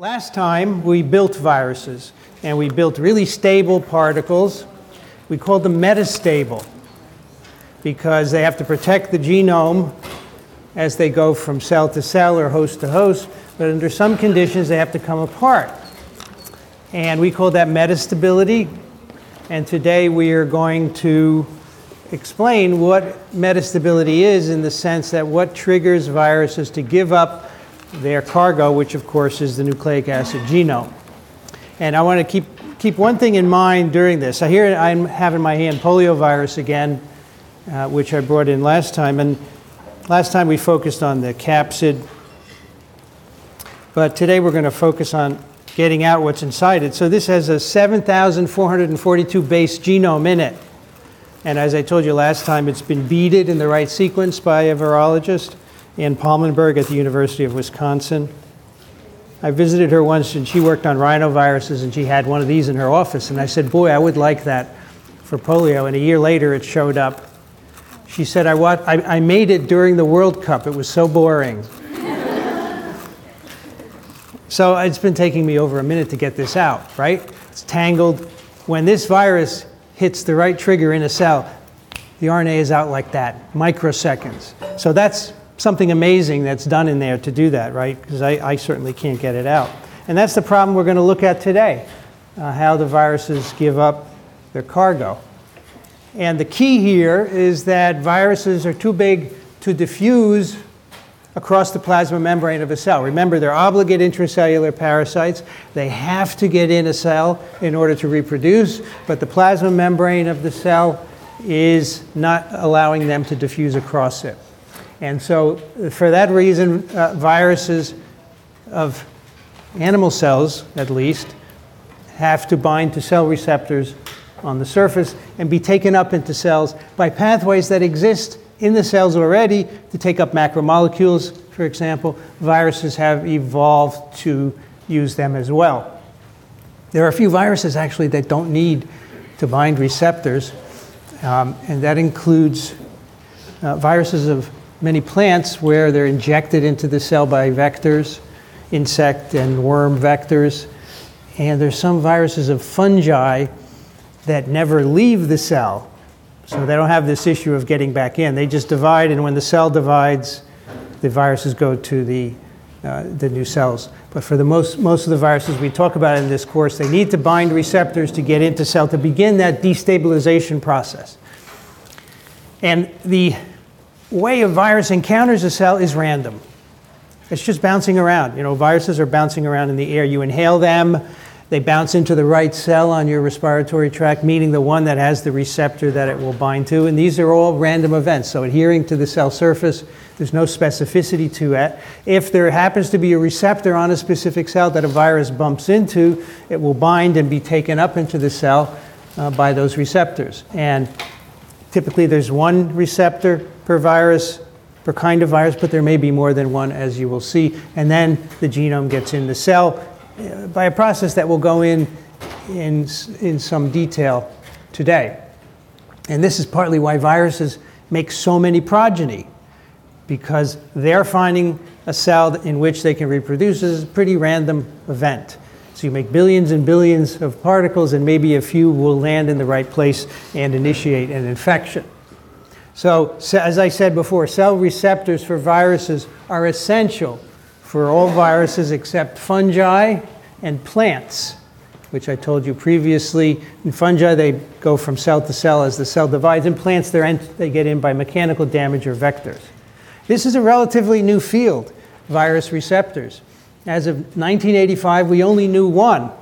Last time we built viruses, and we built really stable particles. We called them metastable because they have to protect the genome as they go from cell to cell or host to host, but under some conditions they have to come apart. And we call that metastability. And today we are going to explain what metastability is in the sense that what triggers viruses to give up their cargo, which of course is the nucleic acid genome. And I want to keep one thing in mind during this. So here I have in my hand poliovirus again, which I brought in last time. And last time we focused on the capsid. But today we're going to focus on getting out what's inside it. So this has a 7,442 base genome in it. And as I told you last time, it's been beaded in the right sequence by a virologist, Ann Palmenberg at the University of Wisconsin. I visited her once, and she worked on rhinoviruses, and she had one of these in her office. And I said, boy, I would like that for polio. And a year later, it showed up. She said, I made it during the World Cup. It was so boring. So it's been taking me over a minute to get this out, right? It's tangled. When this virus hits the right trigger in a cell, the RNA is out like that, microseconds. So that's something amazing that's done in there to do that, right? Because I certainly can't get it out. And that's the problem we're going to look at today, how the viruses give up their cargo. And the key here is that viruses are too big to diffuse across the plasma membrane of a cell. Remember, they're obligate intracellular parasites. They have to get in a cell in order to reproduce, but the plasma membrane of the cell is not allowing them to diffuse across it. And so for that reason, viruses of animal cells, at least, have to bind to cell receptors on the surface and be taken up into cells by pathways that exist in the cells already to take up macromolecules, for example. Viruses have evolved to use them as well. There are a few viruses, actually, that don't need to bind receptors, and that includes viruses of many plants where they're injected into the cell by vectors, insect and worm vectors. And there's some viruses of fungi that never leave the cell. So they don't have this issue of getting back in. They just divide, and when the cell divides, the viruses go to the new cells. But for the most of the viruses we talk about in this course, they need to bind receptors to get into cell to begin that destabilization process. And the way a virus encounters a cell is random. It's just bouncing around. You know, viruses are bouncing around in the air. You inhale them, they bounce into the right cell on your respiratory tract, meaning the one that has the receptor that it will bind to. And these are all random events. So adhering to the cell surface, there's no specificity to it. If there happens to be a receptor on a specific cell that a virus bumps into, it will bind and be taken up into the cell by those receptors. And typically there's one receptor per virus, per kind of virus, but there may be more than one, as you will see. And then the genome gets in the cell by a process that we'll go in some detail today. And this is partly why viruses make so many progeny, because they're finding a cell in which they can reproduce. This is a pretty random event. So you make billions and billions of particles, and maybe a few will land in the right place and initiate an infection. So, as I said before, cell receptors for viruses are essential for all viruses except fungi and plants, which I told you previously. In fungi, they go from cell to cell as the cell divides. In plants, they get in by mechanical damage or vectors. This is a relatively new field, virus receptors. As of 1985, we only knew one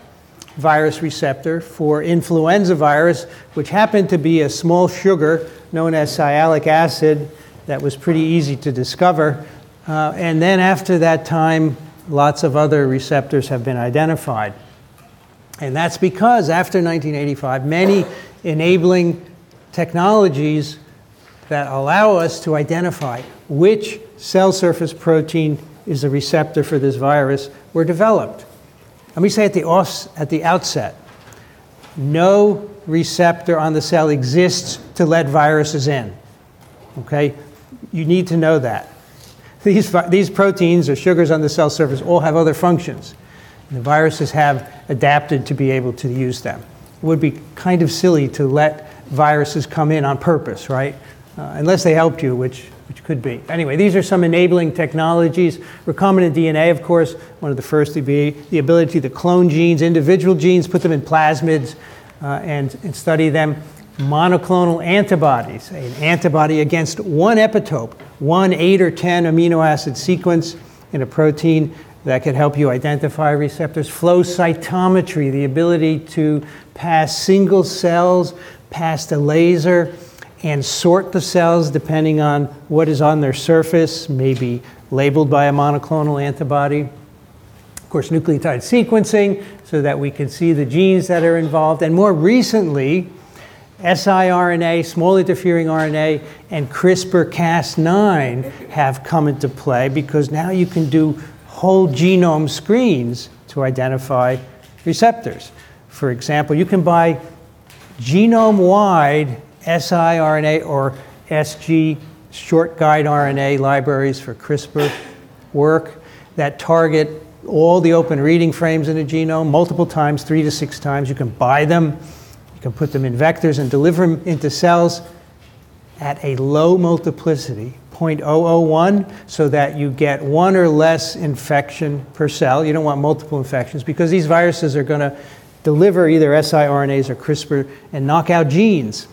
virus receptor for influenza virus, which happened to be a small sugar known as sialic acid that was pretty easy to discover. And then after that time, lots of other receptors have been identified. And that's because after 1985, many enabling technologies that allow us to identify which cell surface protein is a receptor for this virus were developed. Let me say at the outset, no receptor on the cell exists to let viruses in, okay? You need to know that. These proteins or sugars on the cell surface all have other functions. And the viruses have adapted to be able to use them. It would be kind of silly to let viruses come in on purpose, right? Unless they helped you, which could be. Anyway, these are some enabling technologies. Recombinant DNA, of course, one of the first to be the ability to clone genes, individual genes, put them in plasmids, and study them. Monoclonal antibodies, an antibody against one epitope, one 8 or 10 amino acid sequence in a protein that could help you identify receptors. Flow cytometry, the ability to pass single cells past a laser and sort the cells depending on what is on their surface, maybe labeled by a monoclonal antibody. Of course, nucleotide sequencing so that we can see the genes that are involved. And more recently, siRNA, small interfering RNA, and CRISPR-Cas9 have come into play because now you can do whole genome screens to identify receptors. For example, you can buy genome-wide siRNA or SG short guide RNA libraries for CRISPR work that target all the open reading frames in the genome multiple times, 3 to 6 times. You can buy them. You can put them in vectors and deliver them into cells at a low multiplicity, 0.001, so that you get one or less infection per cell. You don't want multiple infections because these viruses are going to deliver either siRNAs or CRISPR and knock out genes.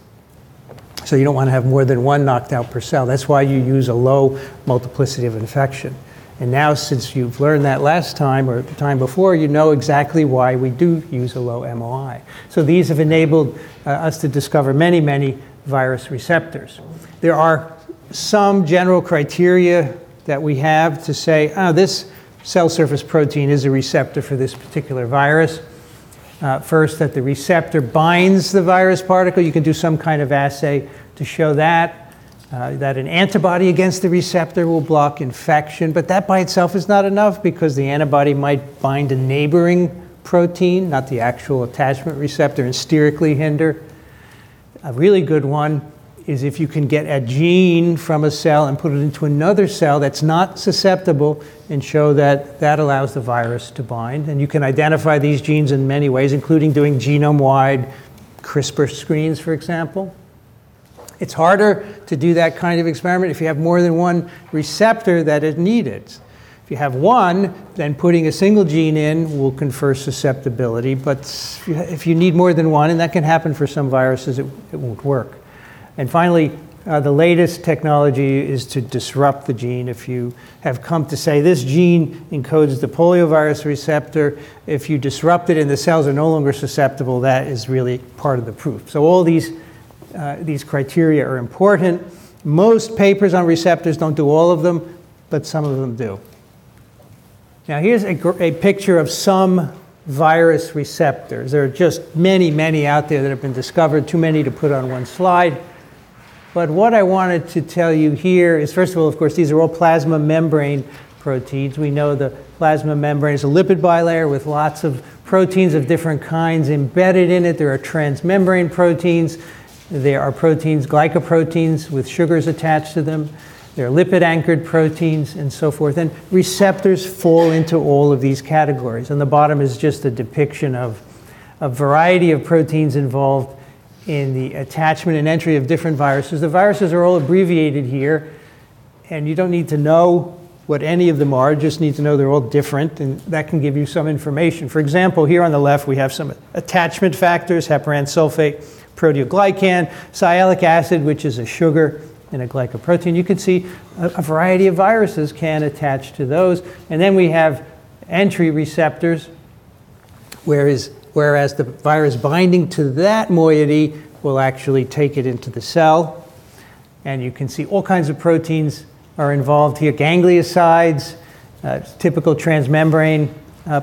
So you don't want to have more than one knocked out per cell. That's why you use a low multiplicity of infection. And now, since you've learned that last time or the time before, you know exactly why we do use a low MOI. So these have enabled us to discover many, many virus receptors. There are some general criteria that we have to say, oh, this cell surface protein is a receptor for this particular virus. First, that the receptor binds the virus particle. You can do some kind of assay to show that, that an antibody against the receptor will block infection. But that by itself is not enough because the antibody might bind a neighboring protein, not the actual attachment receptor, and sterically hinder. A really good one is if you can get a gene from a cell and put it into another cell that's not susceptible and show that that allows the virus to bind. And you can identify these genes in many ways, including doing genome-wide CRISPR screens, for example. It's harder to do that kind of experiment if you have more than one receptor that is needed. If you have one, then putting a single gene in will confer susceptibility. But if you need more than one, and that can happen for some viruses, it won't work. And finally, the latest technology is to disrupt the gene. If you have come to say this gene encodes the poliovirus receptor, if you disrupt it and the cells are no longer susceptible, that is really part of the proof. So all these criteria are important. Most papers on receptors don't do all of them, but some of them do. Now here's a picture of some virus receptors. There are just many, many out there that have been discovered, too many to put on one slide. But what I wanted to tell you here is, first of all, of course, these are all plasma membrane proteins. We know the plasma membrane is a lipid bilayer with lots of proteins of different kinds embedded in it. There are transmembrane proteins. There are proteins, glycoproteins with sugars attached to them. There are lipid-anchored proteins and so forth. And receptors fall into all of these categories. And the bottom is just a depiction of a variety of proteins involved in the attachment and entry of different viruses. The viruses are all abbreviated here, and you don't need to know what any of them are. You just need to know they're all different, and that can give you some information. For example, here on the left, we have some attachment factors, heparan sulfate, proteoglycan, sialic acid, which is a sugar and a glycoprotein. You can see a variety of viruses can attach to those. And then we have entry receptors, whereas the virus binding to that moiety will actually take it into the cell. And you can see all kinds of proteins are involved here. Gangliosides, typical transmembrane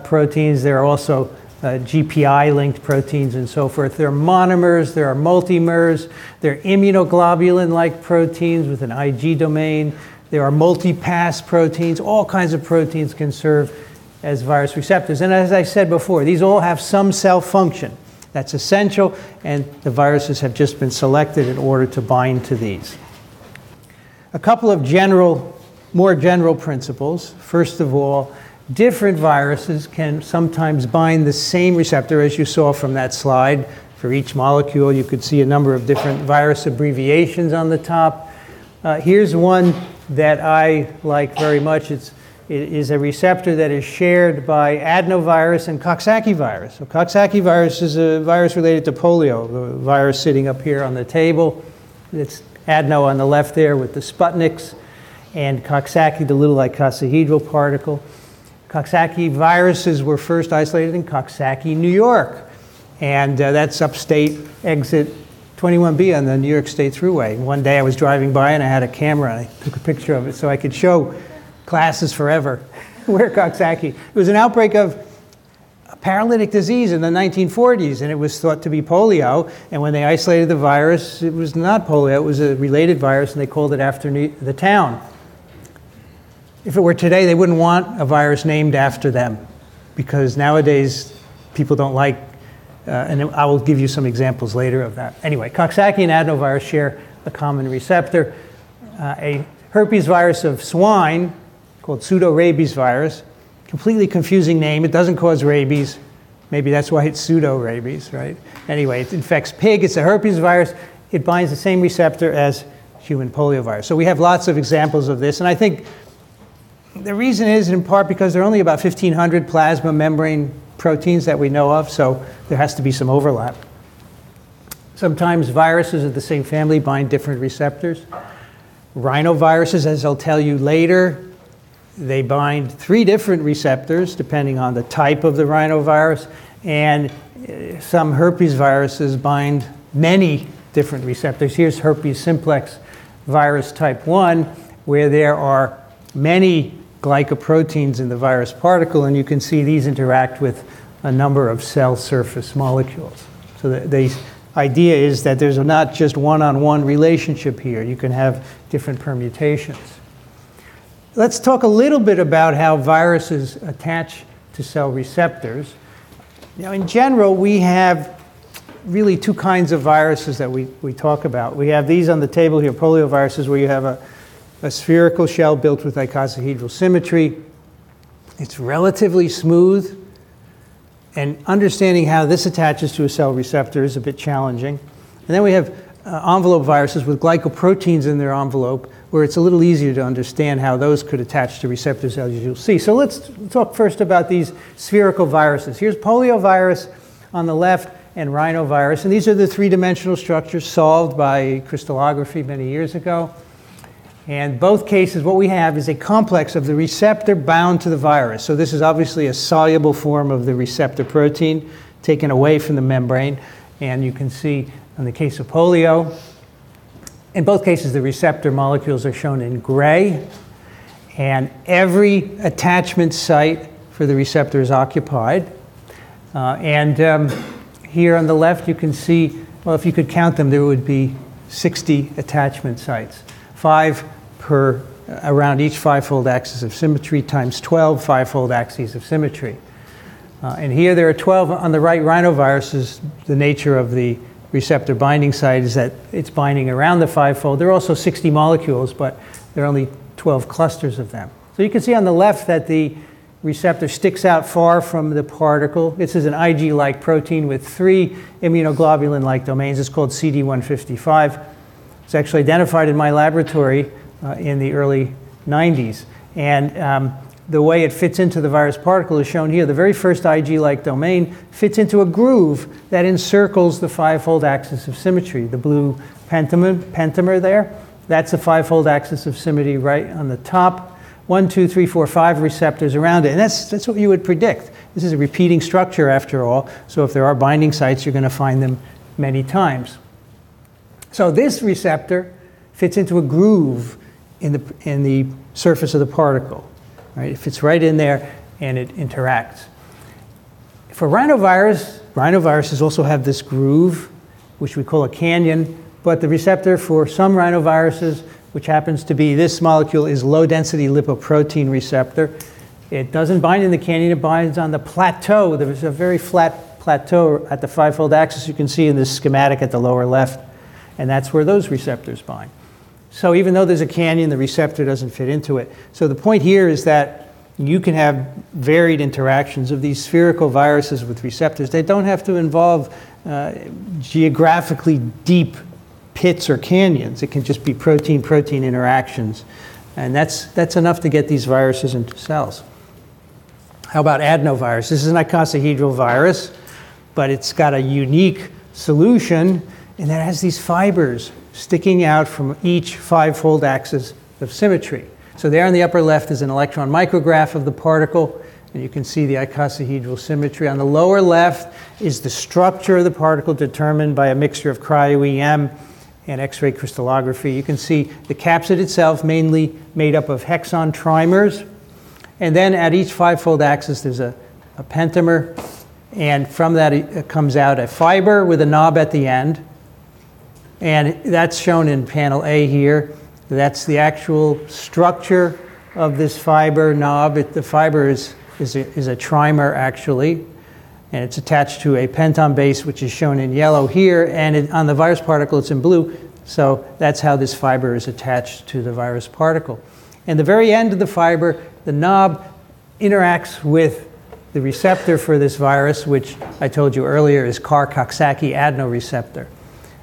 proteins. There are also GPI-linked proteins and so forth. There are monomers, there are multimers, there are immunoglobulin-like proteins with an Ig domain. There are multipass proteins. All kinds of proteins can serve as virus receptors. And as I said before, these all have some cell function that's essential, and the viruses have just been selected in order to bind to these. A couple of more general principles. First of all, different viruses can sometimes bind the same receptor, as you saw from that slide. For each molecule, you could see a number of different virus abbreviations on the top. Here's one that I like very much. It is a receptor that is shared by adenovirus and Coxsackie virus. So Coxsackie virus is a virus related to polio, the virus sitting up here on the table. It's adeno on the left there with the sputniks, and Coxsackie, the little icosahedral particle. Coxsackie viruses were first isolated in Coxsackie, New York. And that's upstate exit 21B on the New York State Thruway. One day I was driving by and I had a camera and I took a picture of it so I could show classes forever where Coxsackie. It was an outbreak of a paralytic disease in the 1940s, and it was thought to be polio. And when they isolated the virus, it was not polio, it was a related virus, and they called it after the town. If it were today, they wouldn't want a virus named after them, because nowadays people don't like. And I will give you some examples later of that. Anyway, Coxsackie and adenovirus share a common receptor. A herpes virus of swine called pseudo-rabies virus, completely confusing name. It doesn't cause rabies. Maybe that's why it's pseudo-rabies, right? Anyway, it infects pig. It's a herpes virus. It binds the same receptor as human poliovirus. So we have lots of examples of this. And I think the reason is in part because there are only about 1,500 plasma membrane proteins that we know of, so there has to be some overlap. Sometimes viruses of the same family bind different receptors. Rhinoviruses, as I'll tell you later, they bind 3 different receptors depending on the type of the rhinovirus, and some herpes viruses bind many different receptors. Here's herpes simplex virus type 1, where there are many glycoproteins in the virus particle, and you can see these interact with a number of cell surface molecules. So the idea is that there's not just one-on-one relationship here. You can have different permutations. Let's talk a little bit about how viruses attach to cell receptors. Now, in general, we have really 2 kinds of viruses that we talk about. We have these on the table here, polioviruses, where you have a spherical shell built with icosahedral symmetry. It's relatively smooth, and understanding how this attaches to a cell receptor is a bit challenging. And then we have envelope viruses with glycoproteins in their envelope, where it's a little easier to understand how those could attach to receptors, as you'll see. So let's talk first about these spherical viruses. Here's poliovirus on the left and rhinovirus, and these are the 3-dimensional structures solved by crystallography many years ago. And both cases, what we have is a complex of the receptor bound to the virus. So this is obviously a soluble form of the receptor protein taken away from the membrane. And you can see in the case of polio, in both cases, the receptor molecules are shown in gray. And every attachment site for the receptor is occupied. Here on the left, you can see, well, if you could count them, there would be 60 attachment sites. 5 per around each 5-fold axis of symmetry times 12 5-fold axes of symmetry. And here there are 12 on the right. Rhinoviruses, the nature of the receptor binding site is that it's binding around the 5-fold. There are also 60 molecules, but there are only 12 clusters of them. So you can see on the left that the receptor sticks out far from the particle. This is an IG-like protein with 3 immunoglobulin-like domains. It's called CD155. It's actually identified in my laboratory in the early 90s. And the way it fits into the virus particle is shown here. The very first IG-like domain fits into a groove that encircles the 5-fold axis of symmetry. The blue pentamer there, that's the 5-fold axis of symmetry right on the top. 1, 2, 3, 4, 5 receptors around it. And that's what you would predict. This is a repeating structure after all. So if there are binding sites, you're going to find them many times. So this receptor fits into a groove in the surface of the particle, right? It fits right in there and it interacts. For rhinovirus, rhinoviruses also have this groove, which we call a canyon, but the receptor for some rhinoviruses, which happens to be this molecule, is low-density lipoprotein receptor. It doesn't bind in the canyon, it binds on the plateau. There's a very flat plateau at the 5-fold axis you can see in this schematic at the lower left. And that's where those receptors bind. So even though there's a canyon, the receptor doesn't fit into it. So the point here is that you can have varied interactions of these spherical viruses with receptors. They don't have to involve geographically deep pits or canyons. It can just be protein-protein interactions. And that's enough to get these viruses into cells. How about adenovirus? This is an icosahedral virus, but it's got a unique solution and that has these fibers sticking out from each five-fold axis of symmetry. So there on the upper left is an electron micrograph of the particle, and you can see the icosahedral symmetry. On the lower left is the structure of the particle determined by a mixture of cryo-EM and X-ray crystallography. You can see the capsid itself mainly made up of hexon trimers. And then at each five-fold axis, there's a pentamer. And from that, it comes out a fiber with a knob at the end. And that's shown in panel A here. That's the actual structure of this fiber knob. The fiber is a trimer, actually. And it's attached to a penton base, which is shown in yellow here. And on the virus particle, it's in blue. So that's how this fiber is attached to the virus particle. And the very end of the fiber, the knob interacts with the receptor for this virus, which I told you earlier is CAR Coxsackie adenoreceptor.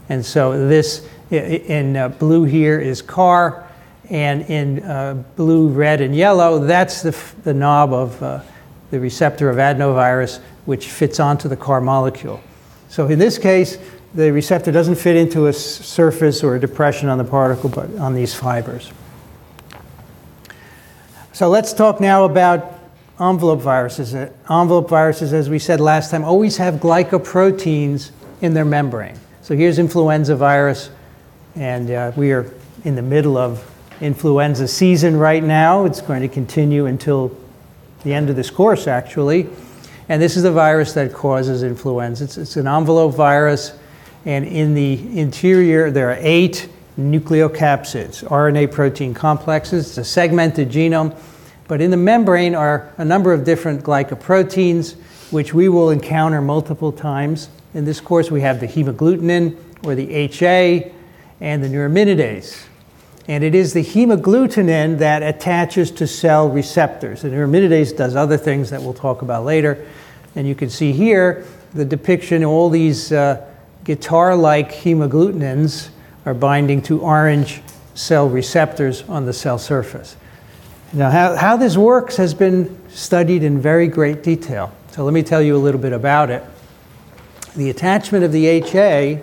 And so this in blue here is CAR, and in blue, red, and yellow, that's the knob of the receptor of adenovirus, which fits onto the CAR molecule. So in this case, the receptor doesn't fit into a surface or a depression on the particle, but on these fibers. So let's talk now about envelope viruses. Envelope viruses, as we said last time, always have glycoproteins in their membrane. So here's influenza virus, and we are in the middle of influenza season right now. It's going to continue until the end of this course, actually. And this is the virus that causes influenza. It's an envelope virus, and in the interior there are 8 nucleocapsids, RNA protein complexes. It's a segmented genome, but in the membrane are a number of different glycoproteins, which we will encounter multiple times. In this course, we have the hemagglutinin, or the HA, and the neuraminidase. And it is the hemagglutinin that attaches to cell receptors. The neuraminidase does other things that we'll talk about later. And you can see here the depiction, all these guitar-like hemagglutinins are binding to orange cell receptors on the cell surface. Now, how this works has been studied in very great detail. So let me tell you a little bit about it. The attachment of the HA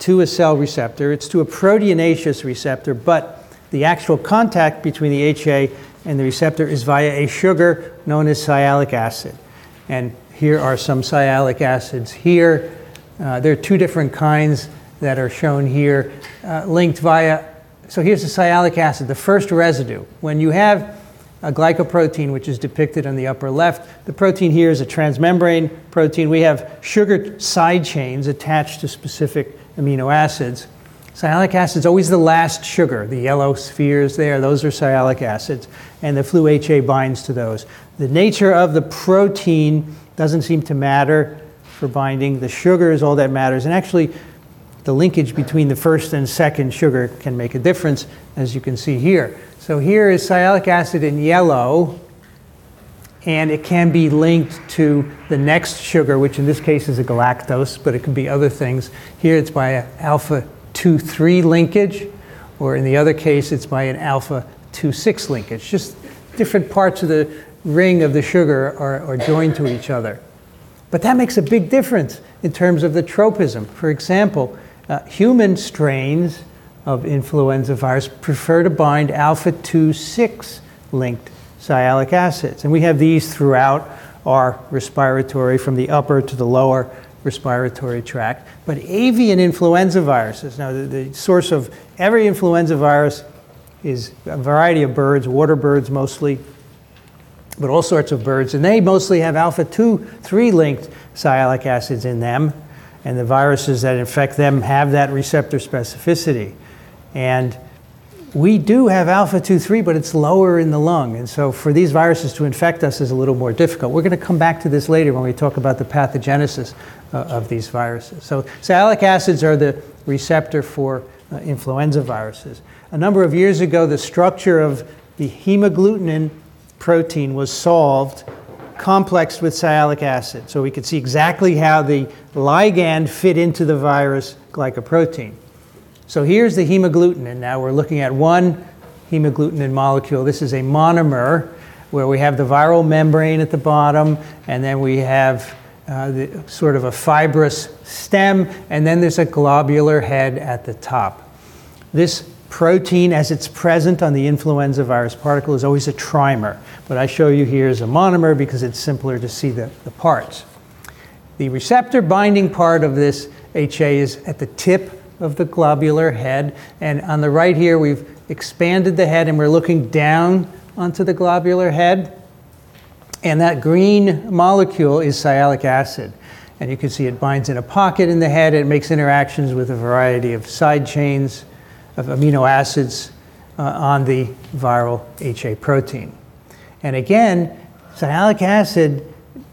to a cell receptor, it's to a proteinaceous receptor, but the actual contact between the HA and the receptor is via a sugar known as sialic acid. And here are some sialic acids here. There are 2 different kinds that are shown here, linked via, so here's the sialic acid, the first residue. When you have a glycoprotein, which is depicted on the upper left, the protein here is a transmembrane protein. We have sugar side chains attached to specific amino acids. Sialic acid is always the last sugar. The yellow spheres there, those are sialic acids, and the flu HA binds to those. The nature of the protein doesn't seem to matter for binding. The sugar is all that matters, and actually, the linkage between the first and second sugar can make a difference, as you can see here. So here is sialic acid in yellow, and it can be linked to the next sugar, which in this case is a galactose, but it could be other things. Here it's by an alpha-2,3 linkage, or in the other case it's by an alpha-2,6 linkage. Just different parts of the ring of the sugar are joined to each other. But that makes a big difference in terms of the tropism. For example, human strains of influenza virus prefer to bind alpha-2,6 linked sialic acids. And we have these throughout our respiratory, from the upper to the lower respiratory tract. But avian influenza viruses, now the source of every influenza virus is a variety of birds, water birds mostly, but all sorts of birds. And they mostly have alpha-2,3 linked sialic acids in them. And the viruses that infect them have that receptor specificity. And we do have alpha-2,3, but it's lower in the lung. And so for these viruses to infect us is a little more difficult. We're going to come back to this later when we talk about the pathogenesis of these viruses. So sialic acids are the receptor for influenza viruses. A number of years ago, the structure of the hemagglutinin protein was solved, complexed with sialic acid. So we could see exactly how the ligand fit into the virus glycoprotein. So here's the hemagglutinin. Now we're looking at one hemagglutinin molecule. This is a monomer where we have the viral membrane at the bottom, and then we have sort of a fibrous stem, and then there's a globular head at the top. This protein, as it's present on the influenza virus particle, is always a trimer. What I show you here is a monomer because it's simpler to see the parts. The receptor binding part of this HA is at the tip of the globular head, and on the right here we've expanded the head and we're looking down onto the globular head, and that green molecule is sialic acid, and you can see it binds in a pocket in the head. It makes interactions with a variety of side chains of amino acids on the viral HA protein. And again, sialic acid,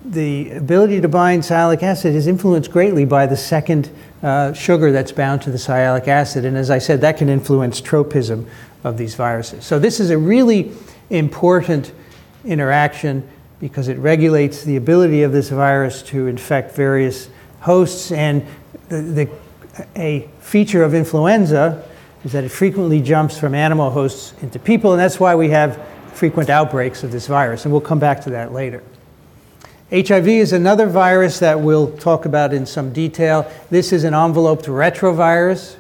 the ability to bind sialic acid is influenced greatly by the second sugar that's bound to the sialic acid, and as I said, that can influence tropism of these viruses. So this is a really important interaction because it regulates the ability of this virus to infect various hosts, and a feature of influenza is that it frequently jumps from animal hosts into people, and that's why we have frequent outbreaks of this virus, and we'll come back to that later. HIV is another virus that we'll talk about in some detail. This is an enveloped retrovirus.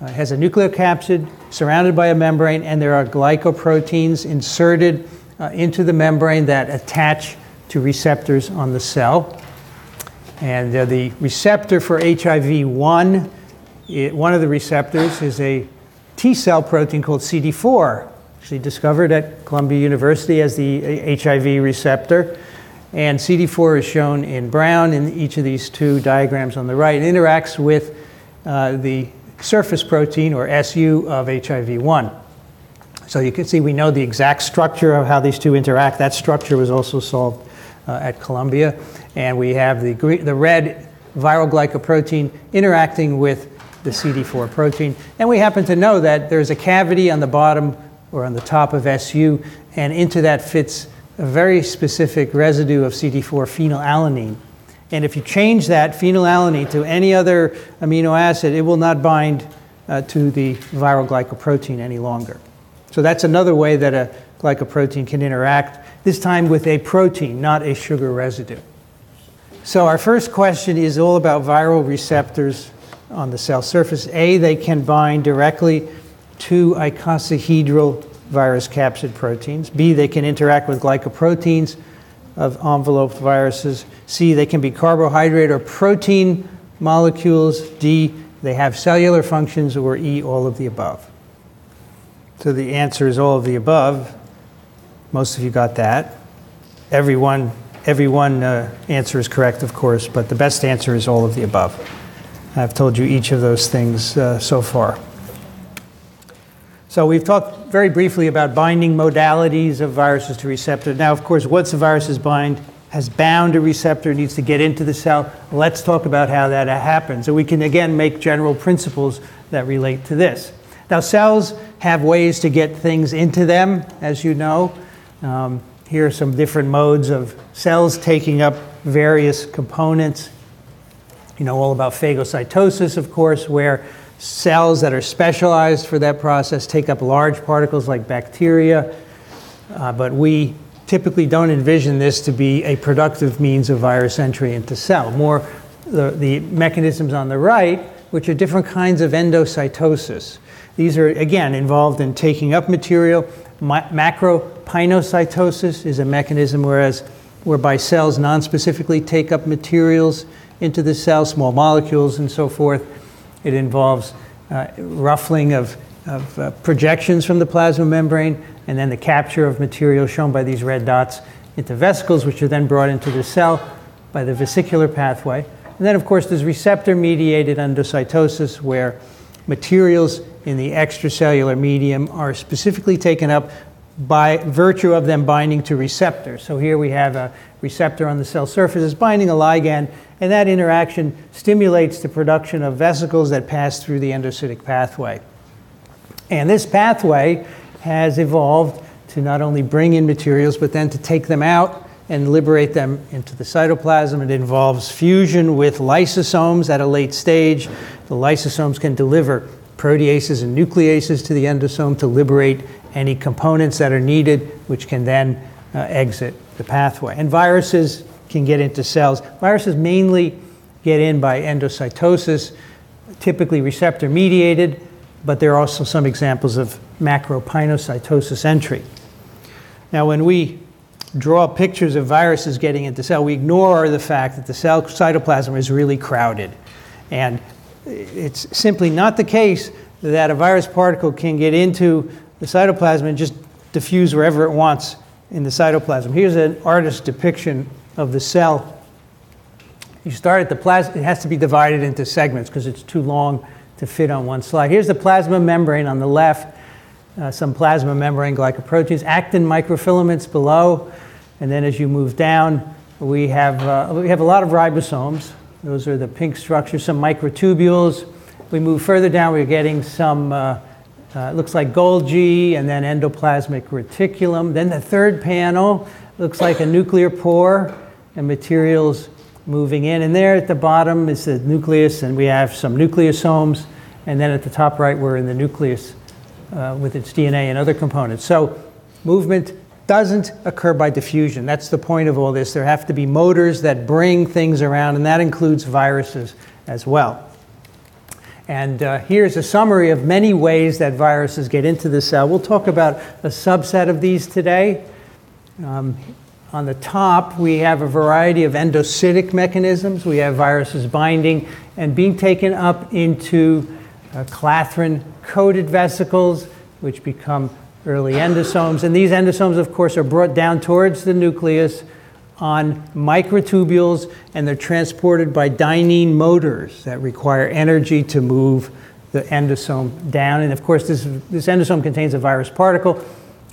It has a nucleocapsid surrounded by a membrane, and there are glycoproteins inserted into the membrane that attach to receptors on the cell. And the receptor for HIV-1, one of the receptors is a T-cell protein called CD4, actually discovered at Columbia University as the HIV receptor. And CD4 is shown in brown in each of these two diagrams on the right. It interacts with the surface protein, or SU, of HIV-1. So you can see we know the exact structure of how these two interact. That structure was also solved at Columbia. And we have the red viral glycoprotein interacting with the CD4 protein. And we happen to know that there's a cavity on the bottom or on the top of SU, and into that fits a very specific residue of CD4 phenylalanine. And if you change that phenylalanine to any other amino acid, it will not bind to the viral glycoprotein any longer. So that's another way that a glycoprotein can interact, this time with a protein, not a sugar residue. So our first question is all about viral receptors on the cell surface. A, they can bind directly to icosahedral virus capsid proteins. B, they can interact with glycoproteins of enveloped viruses. C, they can be carbohydrate or protein molecules. D, they have cellular functions. Or E, all of the above. So the answer is all of the above. Most of you got that. Every one answer is correct, of course, but the best answer is all of the above. I've told you each of those things so far. So we've talked very briefly about binding modalities of viruses to receptors. Now, of course, once a virus has bound a receptor, needs to get into the cell, let's talk about how that happens. So we can, again, make general principles that relate to this. Now, cells have ways to get things into them, as you know. Here are some different modes of cells taking up various components. You know all about phagocytosis, of course, where cells that are specialized for that process take up large particles like bacteria, but we typically don't envision this to be a productive means of virus entry into cell. More the mechanisms on the right, which are different kinds of endocytosis. These are, again, involved in taking up material. Macropinocytosis is a mechanism whereby cells non-specifically take up materials into the cell, small molecules and so forth. It involves ruffling of projections from the plasma membrane, and then the capture of material shown by these red dots into vesicles, which are then brought into the cell by the vesicular pathway. And then, of course, there's receptor-mediated endocytosis, where materials in the extracellular medium are specifically taken up by virtue of them binding to receptors. So here we have a receptor on the cell surface is binding a ligand, and that interaction stimulates the production of vesicles that pass through the endocytic pathway. And this pathway has evolved to not only bring in materials, but then to take them out and liberate them into the cytoplasm. It involves fusion with lysosomes at a late stage. The lysosomes can deliver proteases and nucleases to the endosome to liberate any components that are needed, which can then exit the pathway. And viruses can get into cells. Viruses mainly get in by endocytosis, typically receptor-mediated, but there are also some examples of macropinocytosis entry. Now, when we draw pictures of viruses getting into cell, we ignore the fact that the cell cytoplasm is really crowded. And it's simply not the case that a virus particle can get into the cytoplasm and just diffuse wherever it wants in the cytoplasm. Here's an artist's depiction of the cell. You start at the plasma. It has to be divided into segments because it's too long to fit on one slide. Here's the plasma membrane on the left, some plasma membrane glycoproteins, actin microfilaments below, and then as you move down, we have a lot of ribosomes. Those are the pink structures, some microtubules. We move further down, we're getting some, looks like Golgi, and then endoplasmic reticulum. Then the third panel looks like a nuclear pore and materials moving in. And there at the bottom is the nucleus, and we have some nucleosomes. And then at the top right, we're in the nucleus with its DNA and other components. So movement doesn't occur by diffusion. That's the point of all this. There have to be motors that bring things around, and that includes viruses as well. And here's a summary of many ways that viruses get into the cell. We'll talk about a subset of these today. On the top, we have a variety of endocytic mechanisms. We have viruses binding and being taken up into clathrin-coated vesicles, which become early endosomes. And these endosomes, of course, are brought down towards the nucleus on microtubules, and they're transported by dynein motors that require energy to move the endosome down. And of course, this endosome contains a virus particle.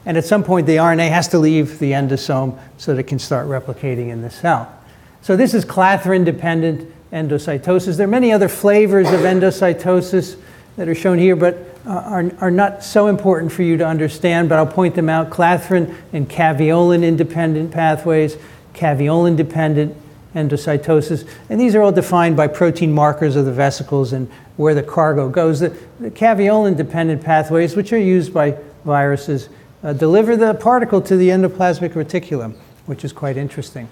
And at some point, the RNA has to leave the endosome so that it can start replicating in the cell. So this is clathrin-dependent endocytosis. There are many other flavors of endocytosis that are shown here, but are not so important for you to understand, but I'll point them out. Clathrin and caveolin-independent pathways, caveolin-dependent endocytosis. And these are all defined by protein markers of the vesicles and where the cargo goes. The caveolin-dependent pathways, which are used by viruses, deliver the particle to the endoplasmic reticulum, which is quite interesting.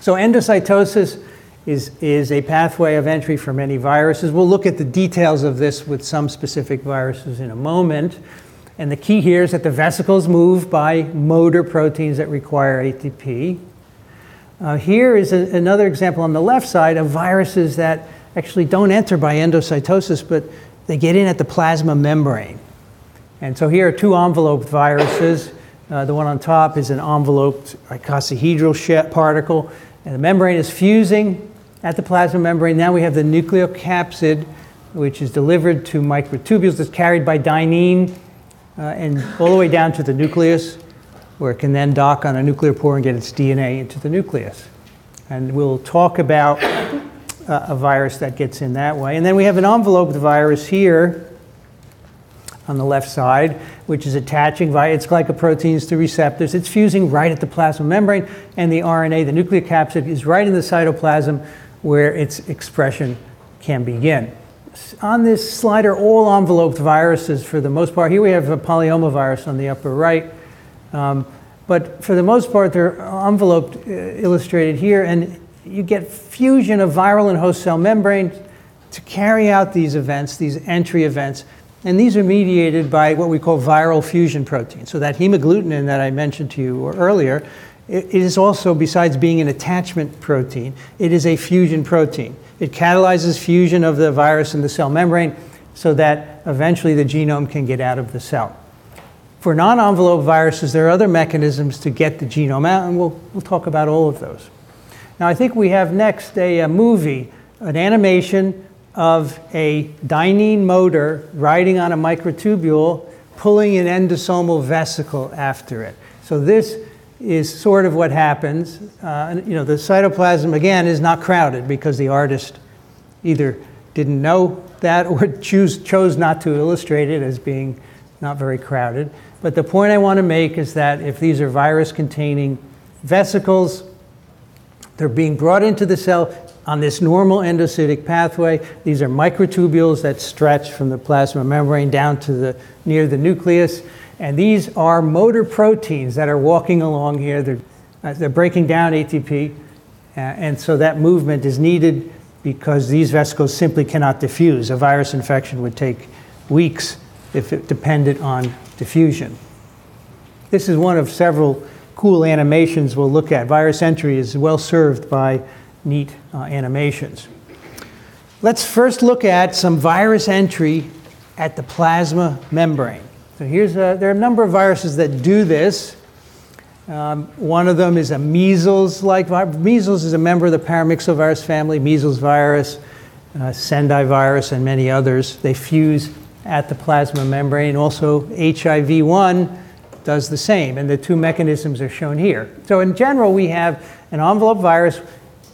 So endocytosis is a pathway of entry for many viruses. We'll look at the details of this with some specific viruses in a moment. And the key here is that the vesicles move by motor proteins that require ATP. Here is another example on the left side of viruses that actually don't enter by endocytosis, but they get in at the plasma membrane. And so here are two enveloped viruses. The one on top is an enveloped icosahedral particle. And the membrane is fusing at the plasma membrane. Now we have the nucleocapsid, which is delivered to microtubules. That's carried by dynein and all the way down to the nucleus, where it can then dock on a nuclear pore and get its DNA into the nucleus. And we'll talk about a virus that gets in that way. And then we have an enveloped virus here on the left side, which is attaching via its glycoproteins to receptors. It's fusing right at the plasma membrane, and the RNA, the nucleocapsid, is right in the cytoplasm where its expression can begin. On this slide are all enveloped viruses for the most part. Here we have a polyomavirus on the upper right. But for the most part, they're enveloped, illustrated here, and you get fusion of viral and host cell membranes to carry out these events, these entry events. And these are mediated by what we call viral fusion proteins. So that hemagglutinin that I mentioned to you earlier, it is also, besides being an attachment protein, it is a fusion protein. It catalyzes fusion of the virus in the cell membrane so that eventually the genome can get out of the cell. For non-enveloped viruses, there are other mechanisms to get the genome out, and we'll talk about all of those. Now, I think we have next a movie, an animation of a dynein motor riding on a microtubule, pulling an endosomal vesicle after it. So this is sort of what happens. The cytoplasm, again, is not crowded because the artist either didn't know that or chose not to illustrate it as being not very crowded. But the point I want to make is that if these are virus-containing vesicles, they're being brought into the cell on this normal endocytic pathway. These are microtubules that stretch from the plasma membrane down to near the nucleus. And these are motor proteins that are walking along here. They're breaking down ATP. And so that movement is needed because these vesicles simply cannot diffuse. A virus infection would take weeks if it depended on diffusion. This is one of several cool animations we'll look at. Virus entry is well served by neat animations. Let's first look at some virus entry at the plasma membrane. So there are a number of viruses that do this. One of them is a measles-like virus. Measles is a member of the paramyxovirus family, measles virus, Sendai virus, and many others. They fuse at the plasma membrane. Also, HIV-1 does the same, and the two mechanisms are shown here. So in general, we have an envelope virus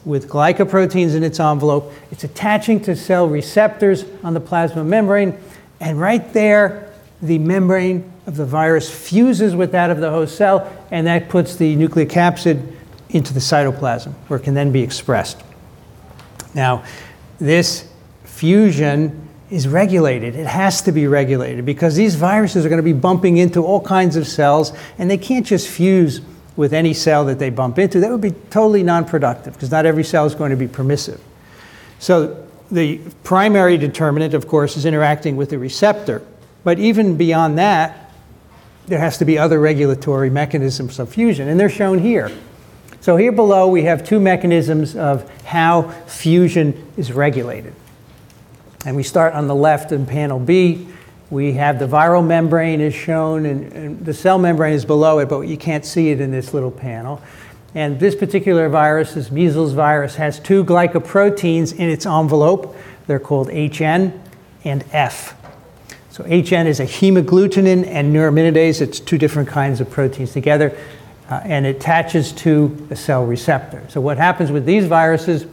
with glycoproteins in its envelope. It's attaching to cell receptors on the plasma membrane, and right there, the membrane of the virus fuses with that of the host cell, and that puts the nucleocapsid into the cytoplasm, where it can then be expressed. Now, this fusion is regulated. It has to be regulated because these viruses are going to be bumping into all kinds of cells, and they can't just fuse with any cell that they bump into. That would be totally non-productive because not every cell is going to be permissive. So the primary determinant, of course, is interacting with the receptor. But even beyond that, there has to be other regulatory mechanisms of fusion, and they're shown here. So here below, we have two mechanisms of how fusion is regulated. And we start on the left in panel B. We have the viral membrane is shown, and the cell membrane is below it, but you can't see it in this little panel. And this particular virus, this measles virus, has two glycoproteins in its envelope. They're called HN and F. So HN is a hemagglutinin and neuraminidase. It's two different kinds of proteins together, and it attaches to a cell receptor. So what happens with these viruses,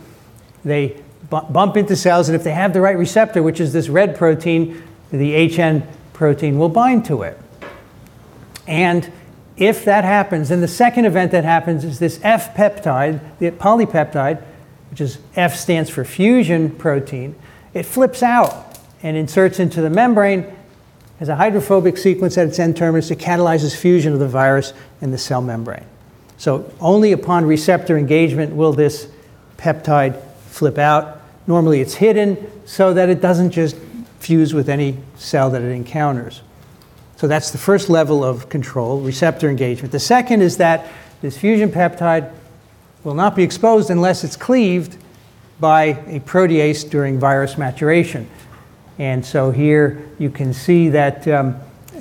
they bump into cells, and if they have the right receptor, which is this red protein, the HN protein will bind to it. And if that happens, then the second event that happens is this F peptide, the polypeptide, which is F stands for fusion protein, it flips out and inserts into the membrane as a hydrophobic sequence at its N-terminus. It catalyzes fusion of the virus and the cell membrane. So only upon receptor engagement will this peptide flip out. Normally it's hidden so that it doesn't just fuse with any cell that it encounters. So that's the first level of control, receptor engagement. The second is that this fusion peptide will not be exposed unless it's cleaved by a protease during virus maturation. And so here you can see that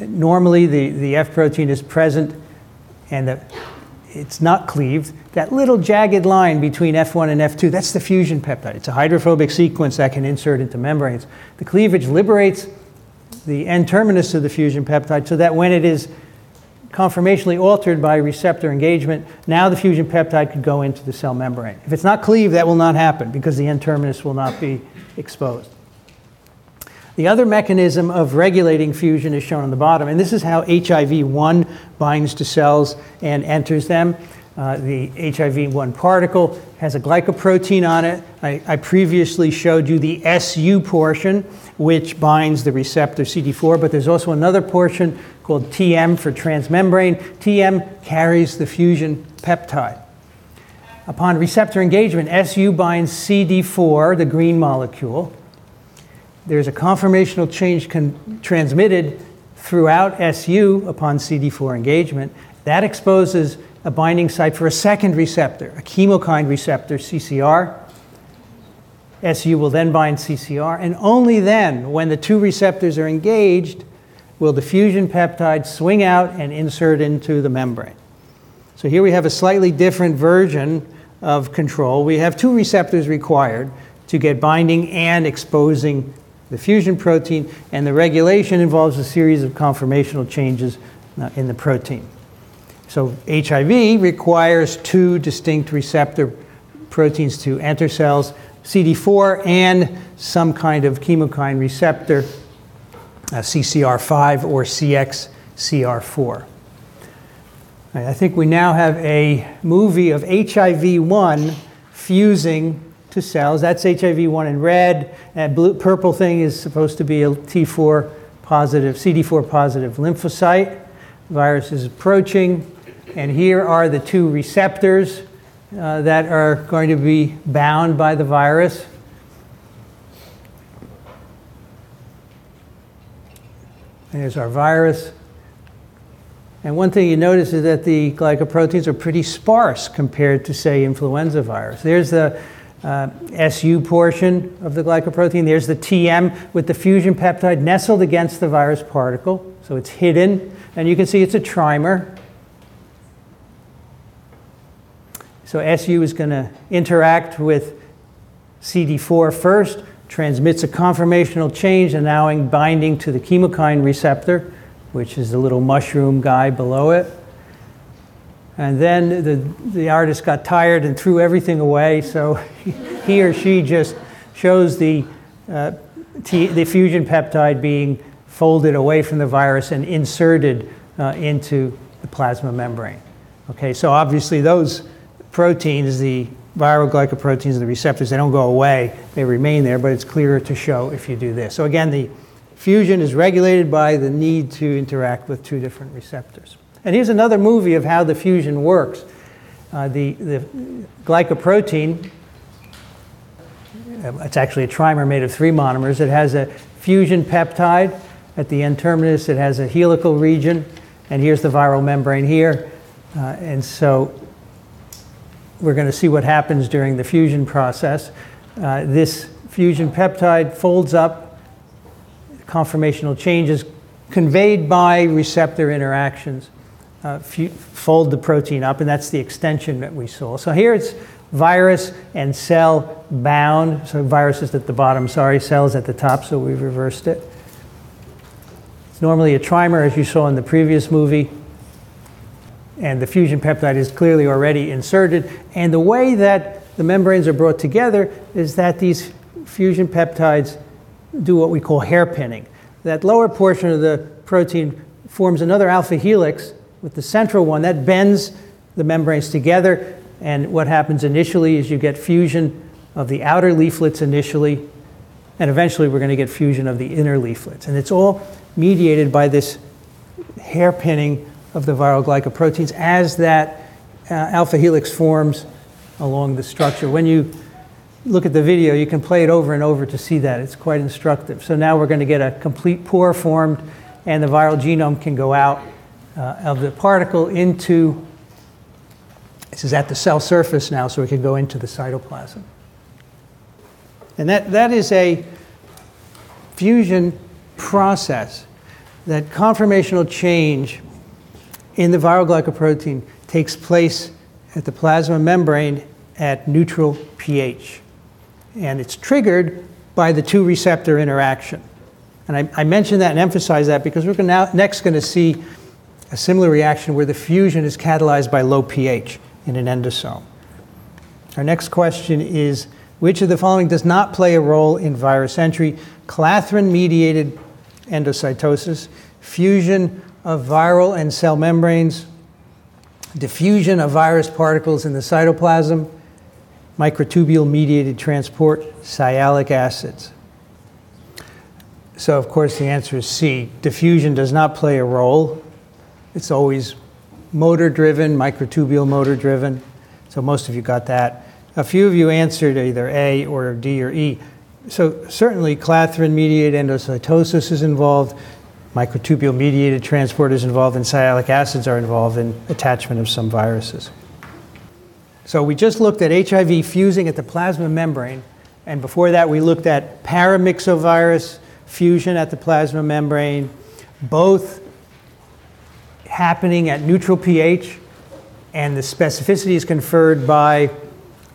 normally the F protein is present and it's not cleaved. That little jagged line between F1 and F2, that's the fusion peptide. It's a hydrophobic sequence that can insert into membranes. The cleavage liberates the N-terminus of the fusion peptide so that when it is conformationally altered by receptor engagement, now the fusion peptide could go into the cell membrane. If it's not cleaved, that will not happen because the N-terminus will not be exposed. The other mechanism of regulating fusion is shown on the bottom, and this is how HIV-1 binds to cells and enters them. The HIV-1 particle has a glycoprotein on it. I previously showed you the SU portion, which binds the receptor CD4, but there's also another portion called TM for transmembrane. TM carries the fusion peptide. Upon receptor engagement, SU binds CD4, the green molecule. There's a conformational change transmitted throughout SU upon CD4 engagement. That exposes a binding site for a second receptor, a chemokine receptor, CCR. SU will then bind CCR, and only then, when the two receptors are engaged, will the fusion peptide swing out and insert into the membrane. So here we have a slightly different version of control. We have two receptors required to get binding and exposing the fusion protein, and the regulation involves a series of conformational changes in the protein. So HIV requires two distinct receptor proteins to enter cells, CD4 and some kind of chemokine receptor CCR5 or CXCR4. Right, I think we now have a movie of HIV-1 fusing to cells. That's HIV-1 in red. That blue, purple thing is supposed to be a T4 positive, CD4 positive lymphocyte. The virus is approaching. And here are the two receptors that are going to be bound by the virus. There's our virus. And one thing you notice is that the glycoproteins are pretty sparse compared to, say, influenza virus. There's the SU portion of the glycoprotein. There's the TM with the fusion peptide nestled against the virus particle. So it's hidden. And you can see it's a trimer. So SU is going to interact with CD4 first, transmits a conformational change, allowing binding to the chemokine receptor, which is the little mushroom guy below it. And then the artist got tired and threw everything away, so he or she just shows the fusion peptide being folded away from the virus and inserted into the plasma membrane. Okay, so obviously those proteins, the viral glycoproteins and the receptors, they don't go away, they remain there, but it's clearer to show if you do this. So again, the fusion is regulated by the need to interact with two different receptors. And here's another movie of how the fusion works. The glycoprotein, it's actually a trimer made of three monomers. It has a fusion peptide at the N-terminus. It has a helical region. And here's the viral membrane here. And so we're going to see what happens during the fusion process. This fusion peptide folds up. Conformational changes conveyed by receptor interactions fold the protein up, and that's the extension that we saw. So here it's virus and cell bound. So virus is at the bottom, sorry, cells at the top, so we've reversed it. It's normally a trimer, as you saw in the previous movie. And the fusion peptide is clearly already inserted. And the way that the membranes are brought together is that these fusion peptides do what we call hairpinning. That lower portion of the protein forms another alpha helix with the central one. That bends the membranes together. And what happens initially is you get fusion of the outer leaflets initially. And eventually we're going to get fusion of the inner leaflets. And it's all mediated by this hairpinning of the viral glycoproteins as that alpha helix forms along the structure. When you look at the video, you can play it over and over to see that. It's quite instructive. So now we're going to get a complete pore formed, and the viral genome can go out of the particle into, this is at the cell surface now, so it can go into the cytoplasm. And that is a fusion process. That conformational change in the viral glycoprotein takes place at the plasma membrane at neutral pH. And it's triggered by the two receptor interaction. And I mention that and emphasize that because we're next going to see a similar reaction where the fusion is catalyzed by low pH in an endosome. Our next question is, which of the following does not play a role in virus entry? Clathrin-mediated endocytosis, fusion of viral and cell membranes, diffusion of virus particles in the cytoplasm, microtubule-mediated transport, sialic acids. So, of course, the answer is C. Diffusion does not play a role. It's always motor-driven, microtubule motor-driven. So most of you got that. A few of you answered either A or D or E. So certainly clathrin-mediated endocytosis is involved. Microtubule-mediated transport is involved, and sialic acids are involved in attachment of some viruses. So we just looked at HIV fusing at the plasma membrane, and before that we looked at paramyxovirus fusion at the plasma membrane, both happening at neutral pH, and the specificity is conferred by